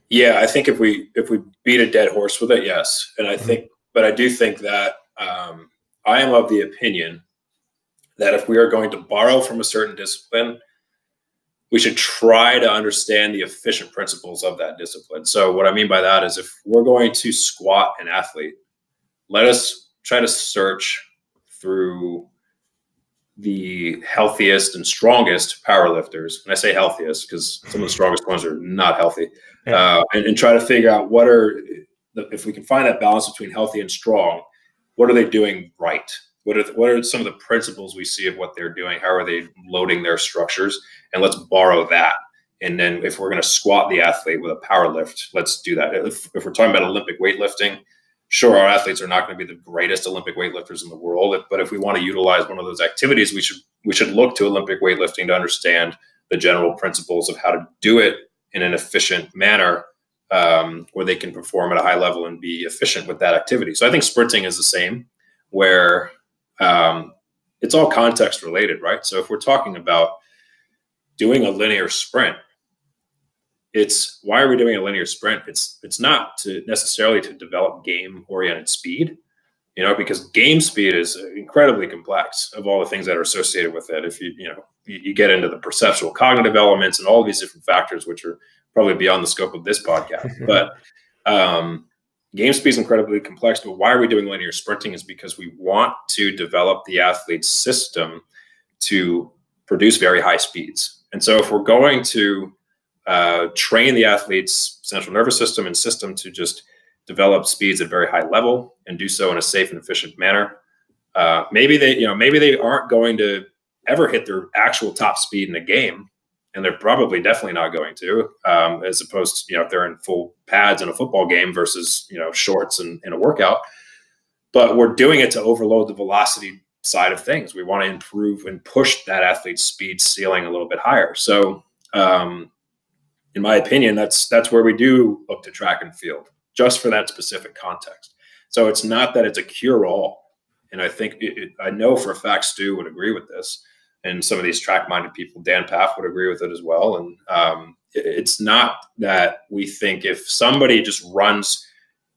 Yeah, I think if we, if we beat a dead horse with it, yes. And I think, but I do think that um, I am of the opinion that if we are going to borrow from a certain discipline, we should try to understand the efficient principles of that discipline. So what I mean by that is if we're going to squat an athlete, let us try to search through the healthiest and strongest powerlifters. And I say healthiest because some of the strongest ones are not healthy. Yeah. Uh, and, and try to figure out what are, the, if we can find that balance between healthy and strong, what are they doing right? What are, what are some of the principles we see of what they're doing? How are they loading their structures? And let's borrow that. And then if we're going to squat the athlete with a power lift, let's do that. If, if we're talking about Olympic weightlifting, sure, our athletes are not going to be the greatest Olympic weightlifters in the world. But if we want to utilize one of those activities, we should, we should look to Olympic weightlifting to understand the general principles of how to do it in an efficient manner, um, where they can perform at a high level and be efficient with that activity. So I think sprinting is the same, where Um, it's all context related, right? So if we're talking about doing a linear sprint, it's why are we doing a linear sprint? It's, it's not to necessarily to develop game oriented speed, you know, because game speed is incredibly complex of all the things that are associated with it. If you, you know, you, you get into the perceptual cognitive elements and all these different factors, which are probably beyond the scope of this podcast, but, um, game speed is incredibly complex, but why are we doing linear sprinting is because we want to develop the athlete's system to produce very high speeds. And so if we're going to uh, train the athlete's central nervous system and system to just develop speeds at very high level and do so in a safe and efficient manner, uh, maybe they, you know, maybe they aren't going to ever hit their actual top speed in a game. And they're probably definitely not going to, um, as opposed to, you know, if they're in full pads in a football game versus, you know, shorts and in a workout. But we're doing it to overload the velocity side of things. We want to improve and push that athlete's speed ceiling a little bit higher. So um, in my opinion, that's, that's where we do look to track and field, just for that specific context. So it's not that it's a cure all. And I think it, it, I know for a fact, Stu would agree with this. And some of these track-minded people, Dan Pfaff would agree with it as well. And um, it, it's not that we think if somebody just runs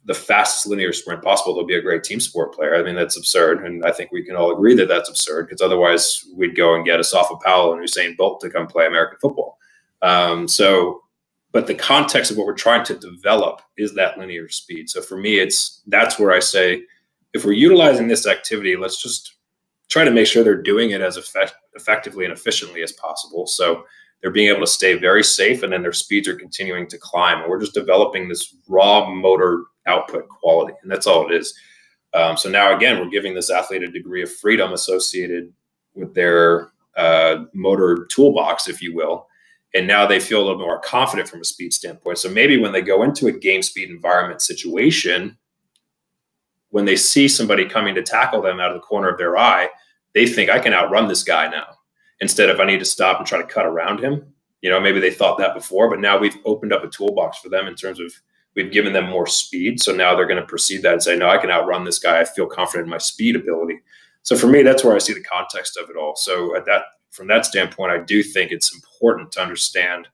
the fastest linear sprint possible, they'll be a great team sport player. I mean, that's absurd. And I think we can all agree that that's absurd, because otherwise we'd go and get Asafa Powell and Usain Bolt to come play American football. Um, so, but the context of what we're trying to develop is that linear speed. So for me, it's, that's where I say, if we're utilizing this activity, let's just try to make sure they're doing it as effect effectively and efficiently as possible. So they're being able to stay very safe, and then their speeds are continuing to climb. And we're just developing this raw motor output quality. And that's all it is. Um, so now, again, we're giving this athlete a degree of freedom associated with their uh, motor toolbox, if you will. And now they feel a little more confident from a speed standpoint. So maybe when they go into a game speed environment situation, when they see somebody coming to tackle them out of the corner of their eye, they think I can outrun this guy now. instead of I need to stop and try to cut around him. You know, maybe they thought that before, but now we've opened up a toolbox for them in terms of we've given them more speed. So now they're going to perceive that and say, no, I can outrun this guy. I feel confident in my speed ability. So for me, that's where I see the context of it all. So at that, from that standpoint, I do think it's important to understand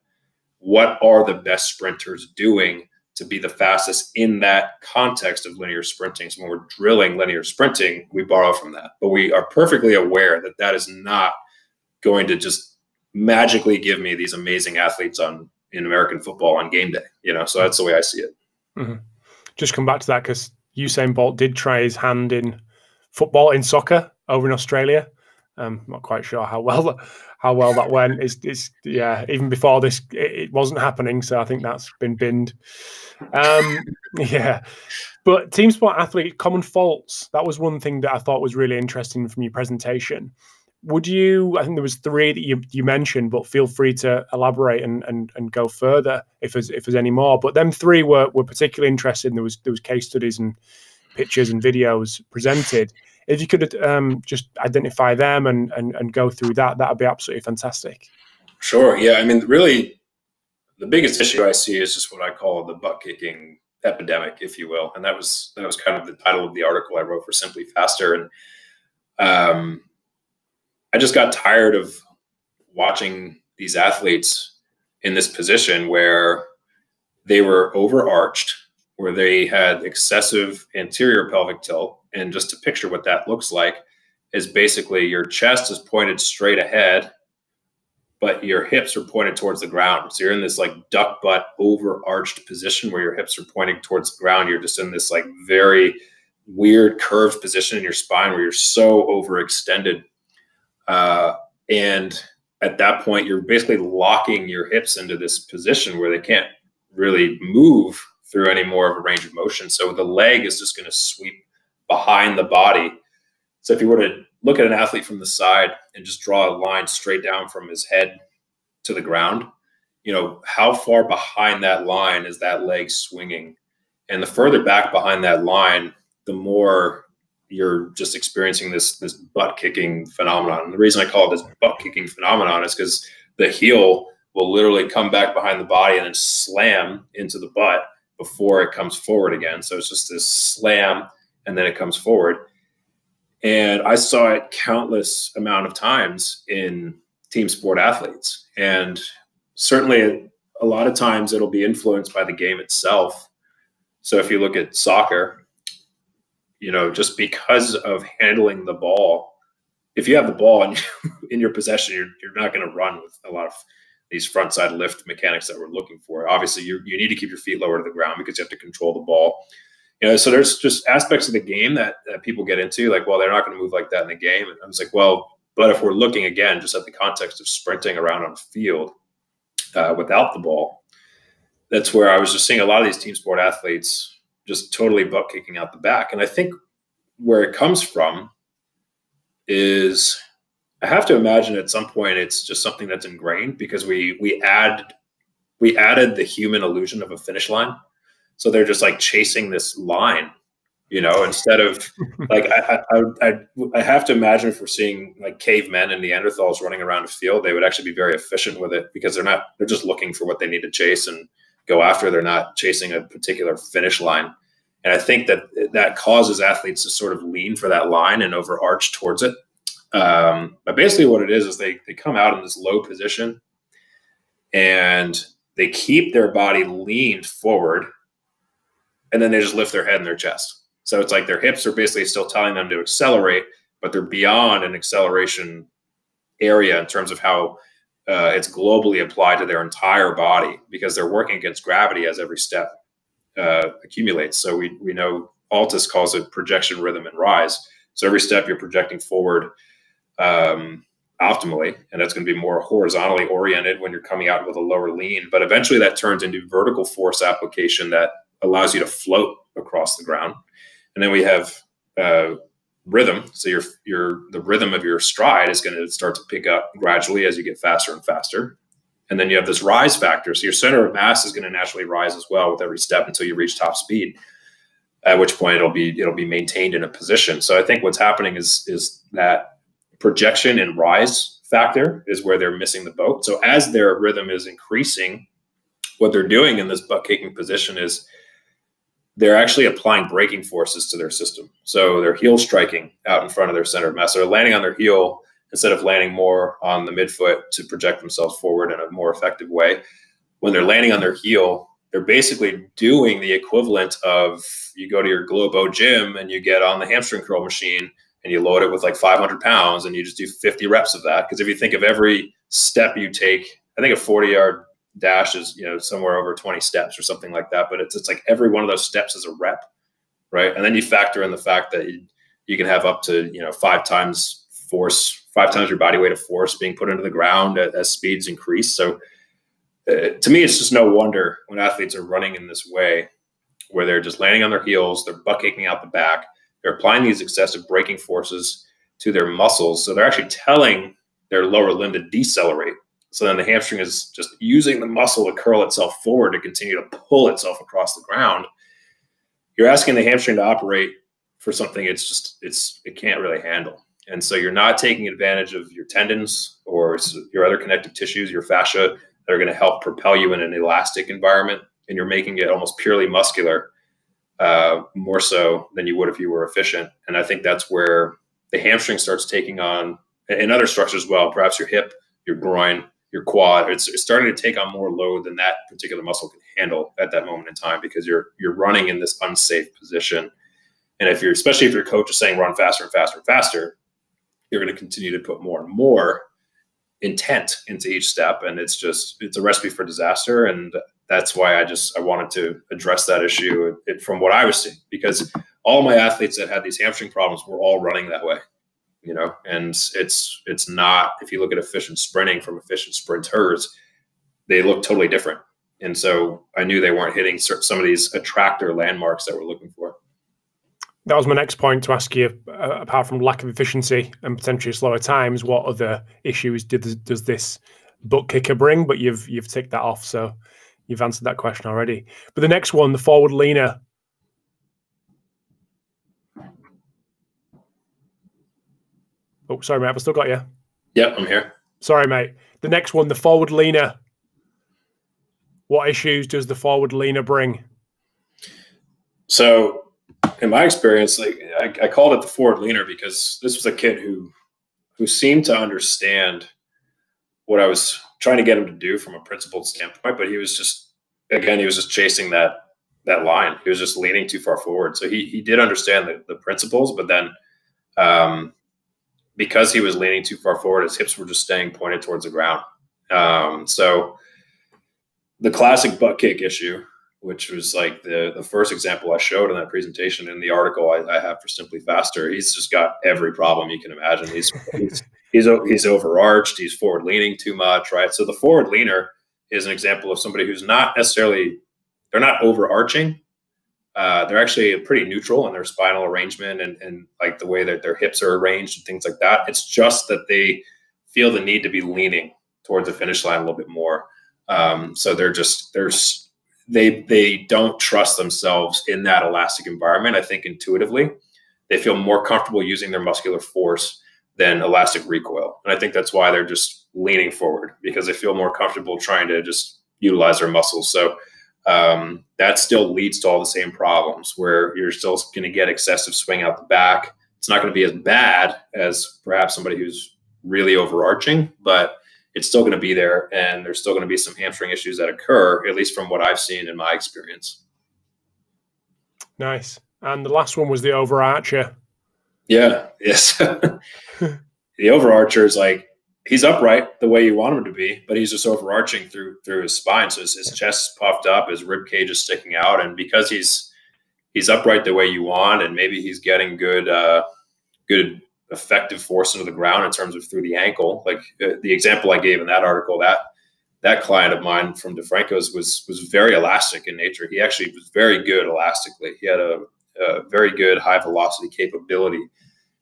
what are the best sprinters doing to be the fastest in that context of linear sprinting. So when we're drilling linear sprinting, we borrow from that, but we are perfectly aware that that is not going to just magically give me these amazing athletes on in American football on game day, you know? So that's the way I see it. Mm-hmm. Just come back to that, because Usain Bolt did try his hand in football, in soccer over in Australia. Um, I'm not quite sure how well how well that went. It's, it's yeah. Even before this, it, it wasn't happening. So I think that's been binned. Um, yeah. But team sport athlete common faults. That was one thing that I thought was really interesting from your presentation. Would you? I think there was three that you you mentioned, but feel free to elaborate and and and go further if there's if there's any more. But them three were were particularly interesting. There was there was case studies and pictures and videos presented. If you could um, just identify them and, and, and go through that, that would be absolutely fantastic. Sure. Yeah. I mean, really, the biggest issue I see is just what I call the butt kicking epidemic, if you will. And that was that was kind of the title of the article I wrote for Simply Faster. And um, I just got tired of watching these athletes in this position where they were overarched, where they had excessive anterior pelvic tilt. And just to picture what that looks like is basically your chest is pointed straight ahead, but your hips are pointed towards the ground. So you're in this like duck butt overarched position where your hips are pointing towards the ground. You're just in this like very weird curved position in your spine where you're so overextended. Uh, and at that point, you're basically locking your hips into this position where they can't really move through any more of a range of motion. So the leg is just going to sweep behind the body. So if you were to look at an athlete from the side and just draw a line straight down from his head to the ground, you know, how far behind that line is that leg swinging? And the further back behind that line, the more you're just experiencing this, this butt kicking phenomenon. And the reason I call it this butt kicking phenomenon is because the heel will literally come back behind the body and then slam into the butt before it comes forward again. So it's just this slam, and then it comes forward. And I saw it countless amount of times in team sport athletes. And certainly a lot of times it'll be influenced by the game itself. So if you look at soccer, you know, just because of handling the ball, if you have the ball in, in your possession, you're, you're not going to run with a lot of these front side lift mechanics that we're looking for. Obviously you you need to keep your feet lower to the ground because you have to control the ball. You know, so there's just aspects of the game that, that people get into, like, well, they're not going to move like that in the game. And I was like, well, but if we're looking again, just at the context of sprinting around on the field uh, without the ball, that's where I was just seeing a lot of these team sport athletes just totally butt kicking out the back. And I think where it comes from is I have to imagine at some point it's just something that's ingrained because we, we add, we added the human illusion of a finish line. So they're just like chasing this line, you know, instead of like, I, I, I, I have to imagine if we're seeing like cavemen and Neanderthals running around a field, they would actually be very efficient with it because they're not, they're just looking for what they need to chase and go after. They're not chasing a particular finish line. And I think that that causes athletes to sort of lean for that line and overarch towards it. Um, but basically what it is, is they, they come out in this low position and they keep their body leaned forward. And then they just lift their head and their chest. So it's like their hips are basically still telling them to accelerate, but they're beyond an acceleration area in terms of how uh, it's globally applied to their entire body because they're working against gravity as every step uh, accumulates. So we, we know Altis calls it projection, rhythm, and rise. So every step you're projecting forward um, optimally, and that's going to be more horizontally oriented when you're coming out with a lower lean. But eventually that turns into vertical force application that allows you to float across the ground. And then we have uh, rhythm. So your, your, the rhythm of your stride is going to start to pick up gradually as you get faster and faster. And then you have this rise factor. So your center of mass is going to naturally rise as well with every step until you reach top speed, at which point it'll be, it'll be maintained in a position. So I think what's happening is, is that projection and rise factor is where they're missing the boat. So as their rhythm is increasing, what they're doing in this butt-kicking position is they're actually applying braking forces to their system. So they're heel striking out in front of their center of mass. They're landing on their heel instead of landing more on the midfoot to project themselves forward in a more effective way. When they're landing on their heel, they're basically doing the equivalent of you go to your Globo gym and you get on the hamstring curl machine and you load it with like five hundred pounds and you just do fifty reps of that. Because if you think of every step you take, I think a forty yard dash is, you know, somewhere over twenty steps or something like that. But it's, it's like every one of those steps is a rep, right? And then you factor in the fact that you, you can have up to, you know, five times force, five times your body weight of force being put into the ground as, as speeds increase. So uh, to me, it's just no wonder when athletes are running in this way, where they're just landing on their heels, they're butt kicking out the back, they're applying these excessive braking forces to their muscles. So they're actually telling their lower limb to decelerate. So then the hamstring is just using the muscle to curl itself forward to continue to pull itself across the ground. You're asking the hamstring to operate for something it's just, it's, it can't really handle. And so you're not taking advantage of your tendons or your other connective tissues, your fascia, that are going to help propel you in an elastic environment. And you're making it almost purely muscular, uh, more so than you would if you were efficient. And I think that's where the hamstring starts taking on, and other structures as well, perhaps your hip, your groin, your quad, it's, it's starting to take on more load than that particular muscle can handle at that moment in time, because you're, you're running in this unsafe position. And if you're, especially if your coach is saying run faster and faster and faster, you're going to continue to put more and more intent into each step. And it's just, it's a recipe for disaster. And that's why I just, I wanted to address that issue it, from what I was seeing, because all my athletes that had these hamstring problems were all running that way. You know, and it's, it's not, if you look at efficient sprinting from efficient sprinters, they look totally different. And so I knew they weren't hitting some of these attractor landmarks that we're looking for. That was my next point to ask you, uh, apart from lack of efficiency and potentially slower times, what other issues did, does this butt kicker bring? But you've, you've ticked that off. So you've answered that question already. But the next one, the forward leaner. Oh, sorry, mate. I've still got you. Yeah, I'm here. Sorry, mate. The next one, the forward leaner. What issues does the forward leaner bring? So in my experience, like I, I called it the forward leaner because this was a kid who, who seemed to understand what I was trying to get him to do from a principled standpoint, but he was just, again, he was just chasing that, that line. He was just leaning too far forward. So he, he did understand the, the principles, but then, um, because he was leaning too far forward, his hips were just staying pointed towards the ground. Um, so the classic butt kick issue, which was like the, the first example I showed in that presentation in the article I, I have for Simply Faster, he's just got every problem you can imagine. He's, he's, he's, he's overarched, he's forward leaning too much, right? So the forward leaner is an example of somebody who's not necessarily, they're not overarching. Uh, they're actually pretty neutral in their spinal arrangement and, and like the way that their hips are arranged and things like that. It's just that they feel the need to be leaning towards the finish line a little bit more. Um, so they're just, they're, they, they don't trust themselves in that elastic environment. I think intuitively they feel more comfortable using their muscular force than elastic recoil. And I think that's why they're just leaning forward, because they feel more comfortable trying to just utilize their muscles. So Um, that still leads to all the same problems where you're still going to get excessive swing out the back. It's not going to be as bad as perhaps somebody who's really overarching, but it's still going to be there. And there's still going to be some hamstring issues that occur, at least from what I've seen in my experience. Nice. And the last one was the overarcher. Yeah. Yes. The overarcher is like, he's upright the way you want him to be, but he's just overarching through through his spine. So his, his chest is puffed up, his rib cage is sticking out, and because he's he's upright the way you want, and maybe he's getting good uh, good effective force into the ground in terms of through the ankle. Like uh, the example I gave in that article, that that client of mine from DeFranco's was was very elastic in nature. He actually was very good elastically. He had a, a very good high velocity capability,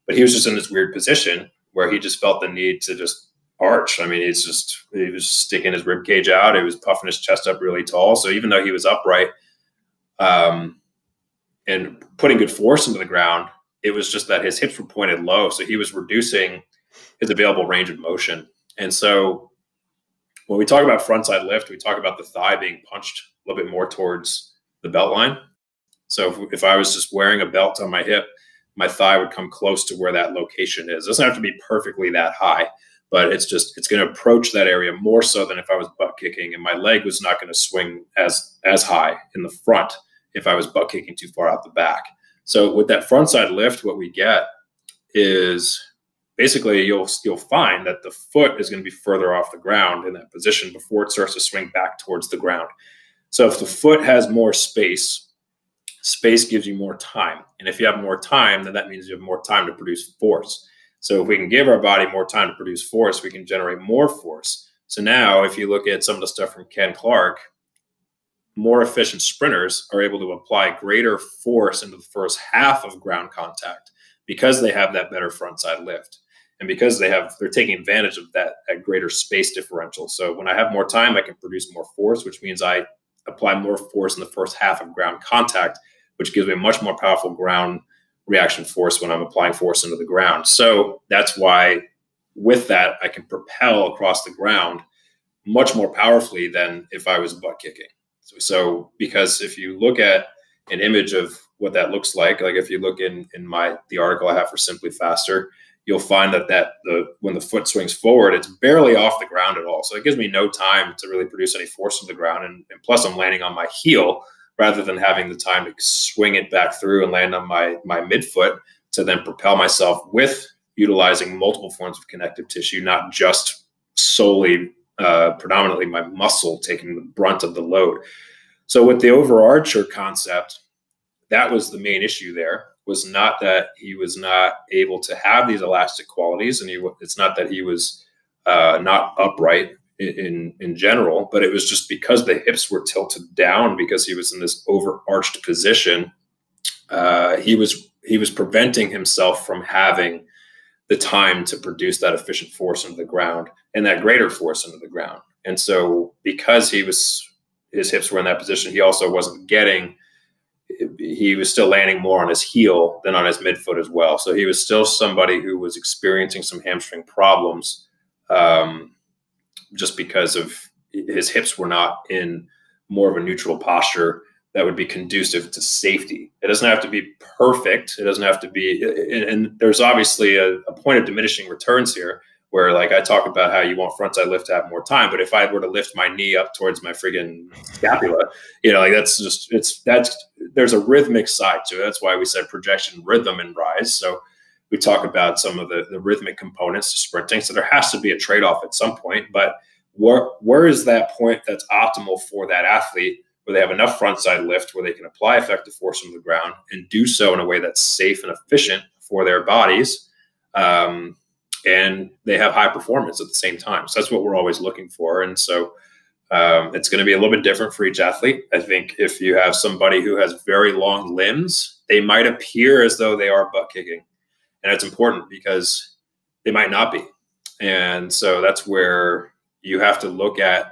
but he was just in this weird position where he just felt the need to just arch. I mean, he's just, he was sticking his rib cage out. He was puffing his chest up really tall. So even though he was upright um, and putting good force into the ground, it was just that his hips were pointed low. So he was reducing his available range of motion And so when we talk about frontside lift, we talk about the thigh being punched a little bit more towards the belt line. So if, if I was just wearing a belt on my hip, my thigh would come close to where that location is. It doesn't have to be perfectly that high, but it's just, it's going to approach that area more so than if I was butt kicking, and my leg was not going to swing as, as high in the front if I was butt kicking too far out the back. So with that frontside lift, what we get is basically you'll, you'll find that the foot is going to be further off the ground in that position before it starts to swing back towards the ground. So if the foot has more space, space gives you more time. And if you have more time, then that means you have more time to produce force. So if we can give our body more time to produce force, we can generate more force. So now if you look at some of the stuff from Ken Clark, more efficient sprinters are able to apply greater force into the first half of ground contact because they have that better frontside lift. And because they have, they're taking advantage of that, that greater space differential. So when I have more time, I can produce more force, which means I apply more force in the first half of ground contact, which gives me a much more powerful ground reaction force when I'm applying force into the ground. So that's why with that, I can propel across the ground much more powerfully than if I was butt kicking. So, so because if you look at an image of what that looks like, like if you look in, in my, the article I have for Simply Faster, you'll find that, that the, when the foot swings forward, it's barely off the ground at all. So it gives me no time to really produce any force from the ground. And, and plus I'm landing on my heel rather than having the time to swing it back through and land on my, my midfoot to then propel myself with utilizing multiple forms of connective tissue, not just solely uh, predominantly my muscle taking the brunt of the load. So with the overarcher concept, that was the main issue there, was not that he was not able to have these elastic qualities, and he, it's not that he was uh, not upright in, in general, but it was just because the hips were tilted down because he was in this overarched position. Uh, he was, he was preventing himself from having the time to produce that efficient force into the ground and that greater force into the ground. And so because he was, his hips were in that position, he also wasn't getting, he was still landing more on his heel than on his midfoot as well. So he was still somebody who was experiencing some hamstring problems, um, just because of his hips were not in more of a neutral posture that would be conducive to safety. It doesn't have to be perfect. It doesn't have to be, and, and there's obviously a, a point of diminishing returns here where, like, I talk about how you want frontside lift to have more time, but if I were to lift my knee up towards my friggin' scapula, you know, like that's just, it's, that's, there's a rhythmic side to it. That's why we said projection, rhythm, and rise. So we talk about some of the, the rhythmic components to sprinting. So there has to be a trade-off at some point, but where, where is that point that's optimal for that athlete where they have enough frontside lift where they can apply effective force from the ground and do so in a way that's safe and efficient for their bodies, um, and they have high performance at the same time. So that's what we're always looking for. And so um, it's going to be a little bit different for each athlete. I think if you have somebody who has very long limbs, they might appear as though they are butt kicking. And it's important because they might not be. And so that's where you have to look at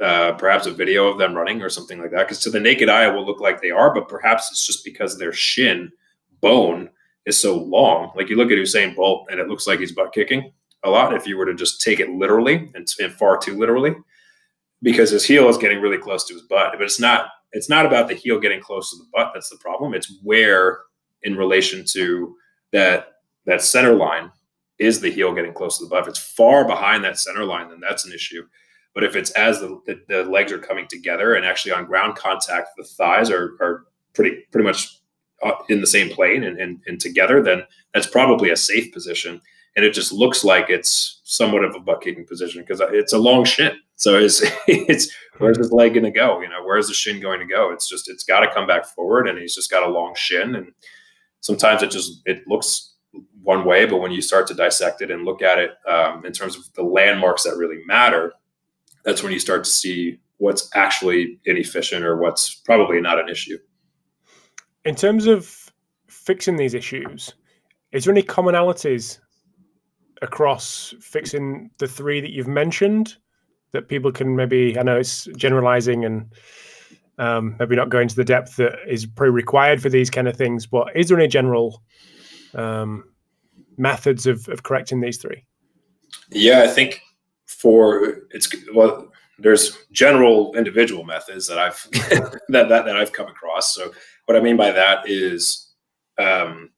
uh, perhaps a video of them running or something like that. Because to the naked eye, it will look like they are, but perhaps it's just because their shin bone is so long. Like you look at Usain Bolt and it looks like he's butt kicking a lot if you were to just take it literally, and, and far too literally, because his heel is getting really close to his butt. But it's not, it's not about the heel getting close to the butt that's the problem. It's where in relation to that, that center line is the heel getting close to the butt. If it's far behind that center line, then that's an issue. But if it's as the, the, the legs are coming together and actually on ground contact, the thighs are, are pretty, pretty much in the same plane and, and, and together, then that's probably a safe position. And it just looks like it's somewhat of a butt kicking position because it's a long shin. So it's, it's, where's his leg going to go? You know, where's the shin going to go? It's just, it's got to come back forward, and he's just got a long shin. And sometimes it just, it looks one way, but when you start to dissect it and look at it um, in terms of the landmarks that really matter, that's when you start to see what's actually inefficient or what's probably not an issue. In terms of fixing these issues, is there any commonalities across fixing the three that you've mentioned that people can maybe, I know it's generalizing and um, maybe not going to the depth that is pre-required for these kind of things, but is there any general um, methods of, of correcting these three? Yeah, I think for it's well, there's general individual methods that I've that, that that I've come across. So what I mean by that is, um,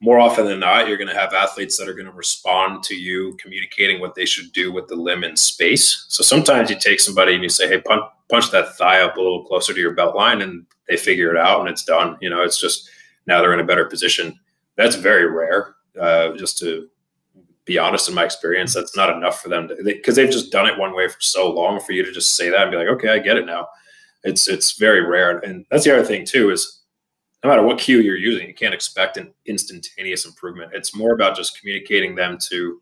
more often than not, you're going to have athletes that are going to respond to you communicating what they should do with the limb in space. So sometimes you take somebody and you say, hey, punch, punch that thigh up a little closer to your belt line, and they figure it out and it's done. You know, it's just now they're in a better position. That's very rare. Uh, just to be honest, in my experience, that's not enough for them to, because they, they've just done it one way for so long. For you to just say that and be like, okay, I get it now. It's, it's very rare. And that's the other thing too, is no matter what cue you're using, you can't expect an instantaneous improvement. It's more about just communicating them to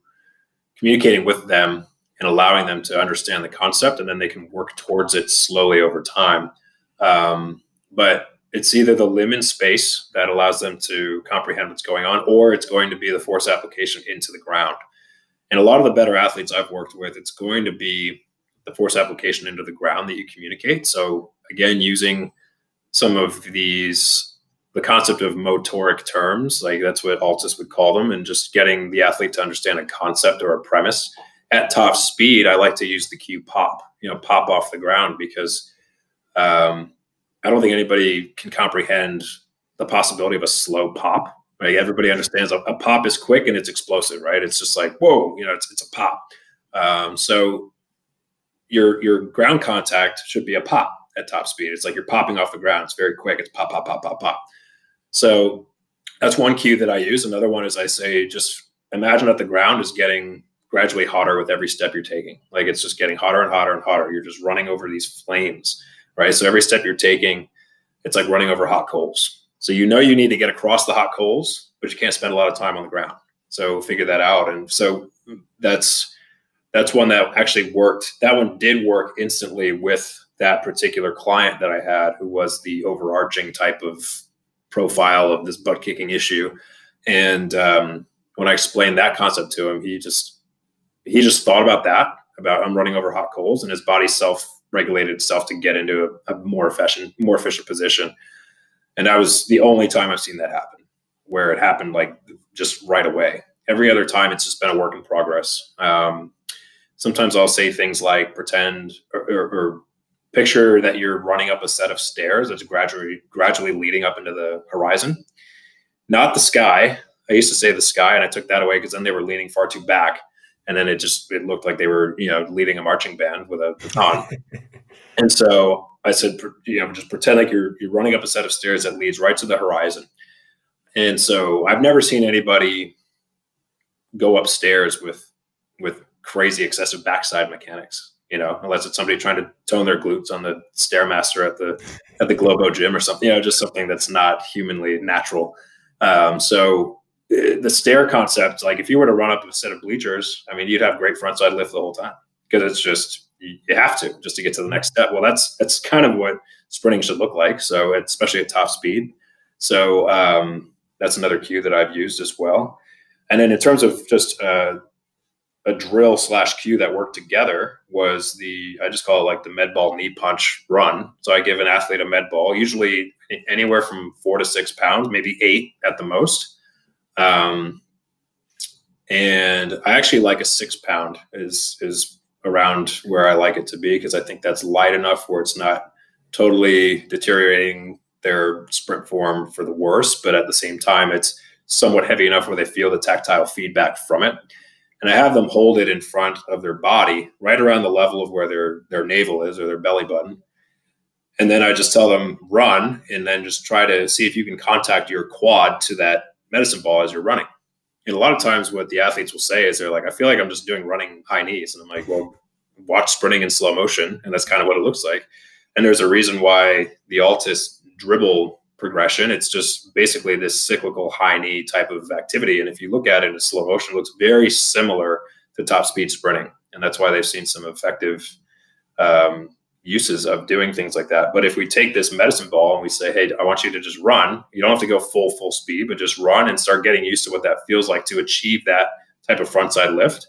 communicating with them and allowing them to understand the concept, and then they can work towards it slowly over time. Um, but it's either the limb in space that allows them to comprehend what's going on, or it's going to be the force application into the ground. And a lot of the better athletes I've worked with, it's going to be the force application into the ground that you communicate. So again, using some of these, the concept of motoric terms, like that's what Altis would call them, and just getting the athlete to understand a concept or a premise. At top speed, I like to use the cue pop, you know, pop off the ground, because um, I don't think anybody can comprehend the possibility of a slow pop. Like everybody understands a, a pop is quick and it's explosive, right? It's just like, whoa, you know, it's, it's a pop. Um, so your, your ground contact should be a pop at top speed. It's like you're popping off the ground. It's very quick. It's pop, pop, pop, pop, pop. So that's one cue that I use. Another one is I say, just imagine that the ground is getting gradually hotter with every step you're taking. Like it's just getting hotter and hotter and hotter. You're just running over these flames, right? So every step you're taking, it's like running over hot coals. So you know you need to get across the hot coals, but you can't spend a lot of time on the ground. So figure that out. And so that's, that's one that actually worked. That one did work instantly with that particular client that I had, who was the overarching type of profile of this butt kicking issue. And um, when I explained that concept to him, he just, he just thought about that, about I'm running over hot coals, and his body self-regulated itself to get into a, a more efficient, more efficient position. And that was the only time I've seen that happen, where it happened like just right away. Every other time, it's just been a work in progress. Um, sometimes I'll say things like pretend or, or, or picture that you're running up a set of stairs that's gradually gradually leading up into the horizon, not the sky. I used to say the sky, and I took that away because then they were leaning far too back, and then it just it looked like they were, you know, leading a marching band with a baton. And so I said, you know, just pretend like you're you're running up a set of stairs that leads right to the horizon. And so I've never seen anybody go upstairs with with crazy excessive backside mechanics. You know, unless it's somebody trying to tone their glutes on the Stairmaster at the at the Globo gym or something, you know, just something that's not humanly natural. Um, so the stair concept, like if you were to run up a set of bleachers, I mean, you'd have great frontside lift the whole time, because it's just, you have to, just to get to the next step. Well, that's, that's kind of what sprinting should look like. So especially at top speed. So um, that's another cue that I've used as well. And then in terms of just uh, a drill slash cue that worked together was the, I just call it like the med ball knee punch run. So I give an athlete a med ball, usually anywhere from four to six pounds, maybe eight at the most. Um, and I actually like a six pound is, is around where I like it to be, because I think that's light enough where it's not totally deteriorating their sprint form for the worse, but at the same time, it's somewhat heavy enough where they feel the tactile feedback from it. And I have them hold it in front of their body, right around the level of where their, their navel is, or their belly button. And then I just tell them run, and then just try to see if you can contact your quad to that medicine ball as you're running. And a lot of times what the athletes will say is they're like, I feel like I'm just doing running high knees. And I'm like, well, watch sprinting in slow motion. And that's kind of what it looks like. And there's a reason why the Altis dribble progression, it's just basically this cyclical high knee type of activity. And if you look at it in slow motion, it looks very similar to top speed sprinting. And that's why they've seen some effective um, uses of doing things like that. But if we take this medicine ball and we say, hey, I want you to just run, you don't have to go full, full speed, but just run and start getting used to what that feels like to achieve that type of frontside lift.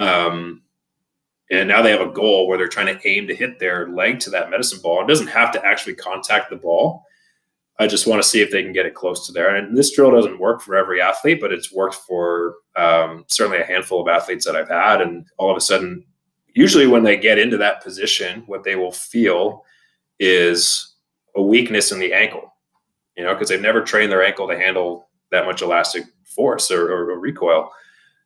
Um, And now they have a goal where they're trying to aim to hit their leg to that medicine ball. It doesn't have to actually contact the ball. I just want to see if they can get it close to there. And this drill doesn't work for every athlete, but it's worked for um, certainly a handful of athletes that I've had. And all of a sudden, usually when they get into that position, what they will feel is a weakness in the ankle, you know, because they've never trained their ankle to handle that much elastic force or, or, or recoil.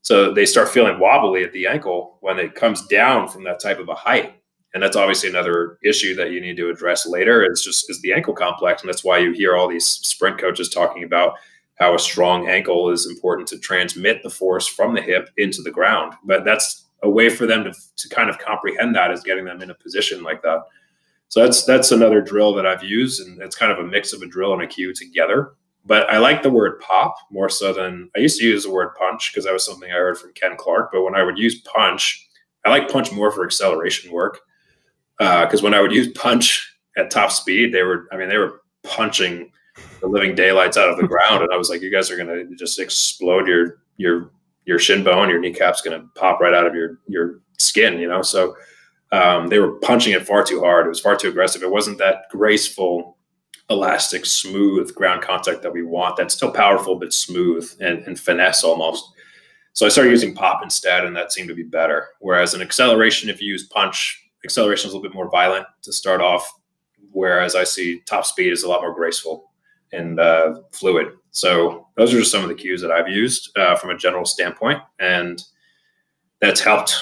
So they start feeling wobbly at the ankle when it comes down from that type of a height. And that's obviously another issue that you need to address later. It's just is the ankle complex. And that's why you hear all these sprint coaches talking about how a strong ankle is important to transmit the force from the hip into the ground. But that's a way for them to, to kind of comprehend that is getting them in a position like that. So that's, that's another drill that I've used. And it's kind of a mix of a drill and a cue together. But I like the word pop more so than I used to use the word punch, because that was something I heard from Ken Clark. But when I would use punch, I like punch more for acceleration work. Because uh, when I would use punch at top speed, they were, I mean, they were punching the living daylights out of the ground. And I was like, you guys are going to just explode your, your, your shin bone, your kneecap's going to pop right out of your, your skin, you know? So um, they were punching it far too hard. It was far too aggressive. It wasn't that graceful, elastic, smooth ground contact that we want. That's still powerful, but smooth and, and finesse almost. So I started using pop instead, and that seemed to be better. Whereas an acceleration, if you use punch, acceleration is a little bit more violent to start off, whereas I see top speed is a lot more graceful and uh, fluid. So those are just some of the cues that I've used uh, from a general standpoint. And that's helped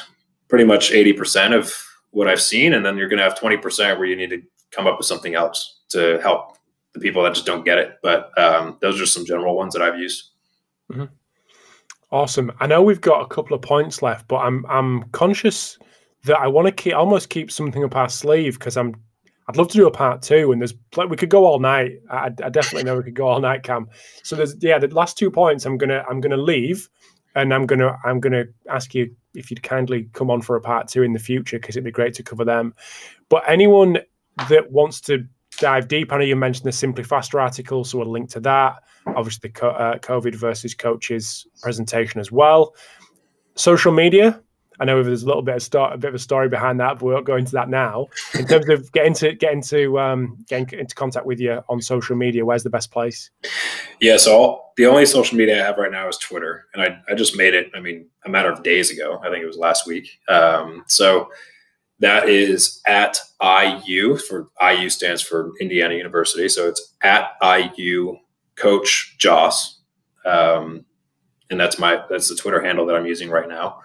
pretty much eighty percent of what I've seen. And then you're going to have twenty percent where you need to come up with something else to help the people that just don't get it. But um, those are some general ones that I've used. Mm-hmm. Awesome. I know we've got a couple of points left, but I'm, I'm conscious that I want to keep, almost keep something up our sleeve, because I'm, I'd love to do a part two, and there's, like, we could go all night. I, I definitely know we could go all night, Cam. So there's, yeah, the last two points I'm gonna, I'm gonna leave, and I'm gonna, I'm gonna ask you if you'd kindly come on for a part two in the future, because it'd be great to cover them. But anyone that wants to dive deep, I know you mentioned the Simply Faster article, so we'll link to that. Obviously, the uh, COVID versus coaches presentation as well. Social media. I know there's a little bit of start, a bit of a story behind that, but we won't go into that now. In terms of getting to getting to um, getting into contact with you on social media, where's the best place? Yeah, so I'll, the only social media I have right now is Twitter, and I I just made it. I mean, a matter of days ago. I think it was last week. Um, so that is at I U, for I U stands for Indiana University. So it's at I U Coach Josse, um, and that's my that's the Twitter handle that I'm using right now.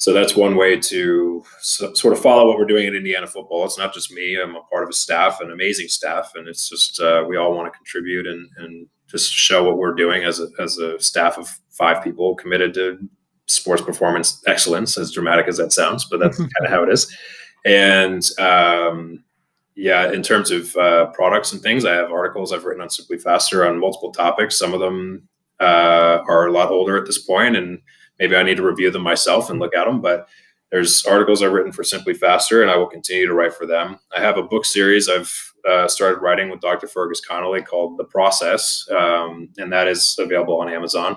So that's one way to sort of follow what we're doing at Indiana football. It's not just me. I'm a part of a staff, an amazing staff, and it's just uh, we all want to contribute and, and just show what we're doing as a, as a staff of five people committed to sports performance excellence, as dramatic as that sounds, but that's kind of how it is. And um, yeah, in terms of uh, products and things, I have articles I've written on Simply Faster on multiple topics. Some of them uh, are a lot older at this point, and maybe I need to review them myself and look at them, but there's articles I've written for Simply Faster, and I will continue to write for them. I have a book series I've uh, started writing with Doctor Fergus Connolly called The Process, um, and that is available on Amazon.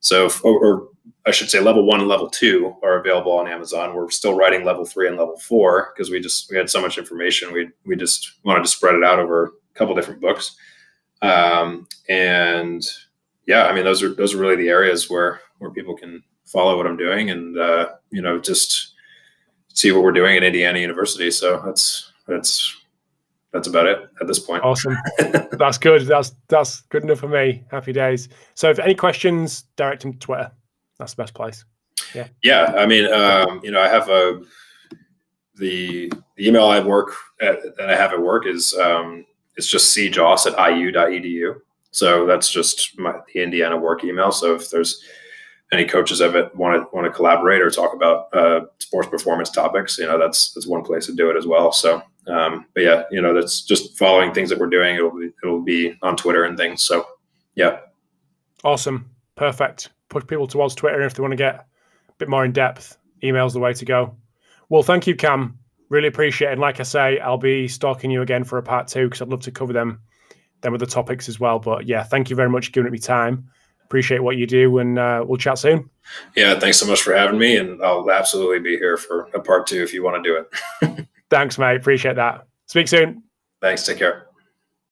So, or, or I should say level one and level two are available on Amazon. We're still writing level three and level four because we just, we had so much information. We, we just wanted to spread it out over a couple different books. Um, and yeah, I mean, those are, those are really the areas where, where people can follow what I'm doing and, uh, you know, just see what we're doing at Indiana University. So that's, that's, that's about it at this point. Awesome. That's good. That's, that's good enough for me. Happy days. So if any questions, direct them to Twitter. That's the best place. Yeah. Yeah. I mean, um, you know, I have a, the, the email I work at, that I have at work is, um, it's just c josse at i u dot e d u. So that's just my, the Indiana work email. So if there's any coaches of it want to want to collaborate or talk about uh, sports performance topics, you know, that's that's one place to do it as well. So, um, but yeah, you know, that's just following things that we're doing. It'll be, it'll be on Twitter and things. So, yeah. Awesome. Perfect. Push people towards Twitter. If they want to get a bit more in depth, email's the way to go. Well, thank you, Cam. Really appreciate it. And like I say, I'll be stalking you again for a part two, because I'd love to cover them them other topics as well. But yeah, thank you very much for giving me time. Appreciate what you do, and uh, we'll chat soon. Yeah, thanks so much for having me, and I'll absolutely be here for a part two if you want to do it. Thanks, mate. Appreciate that. Speak soon. Thanks. Take care.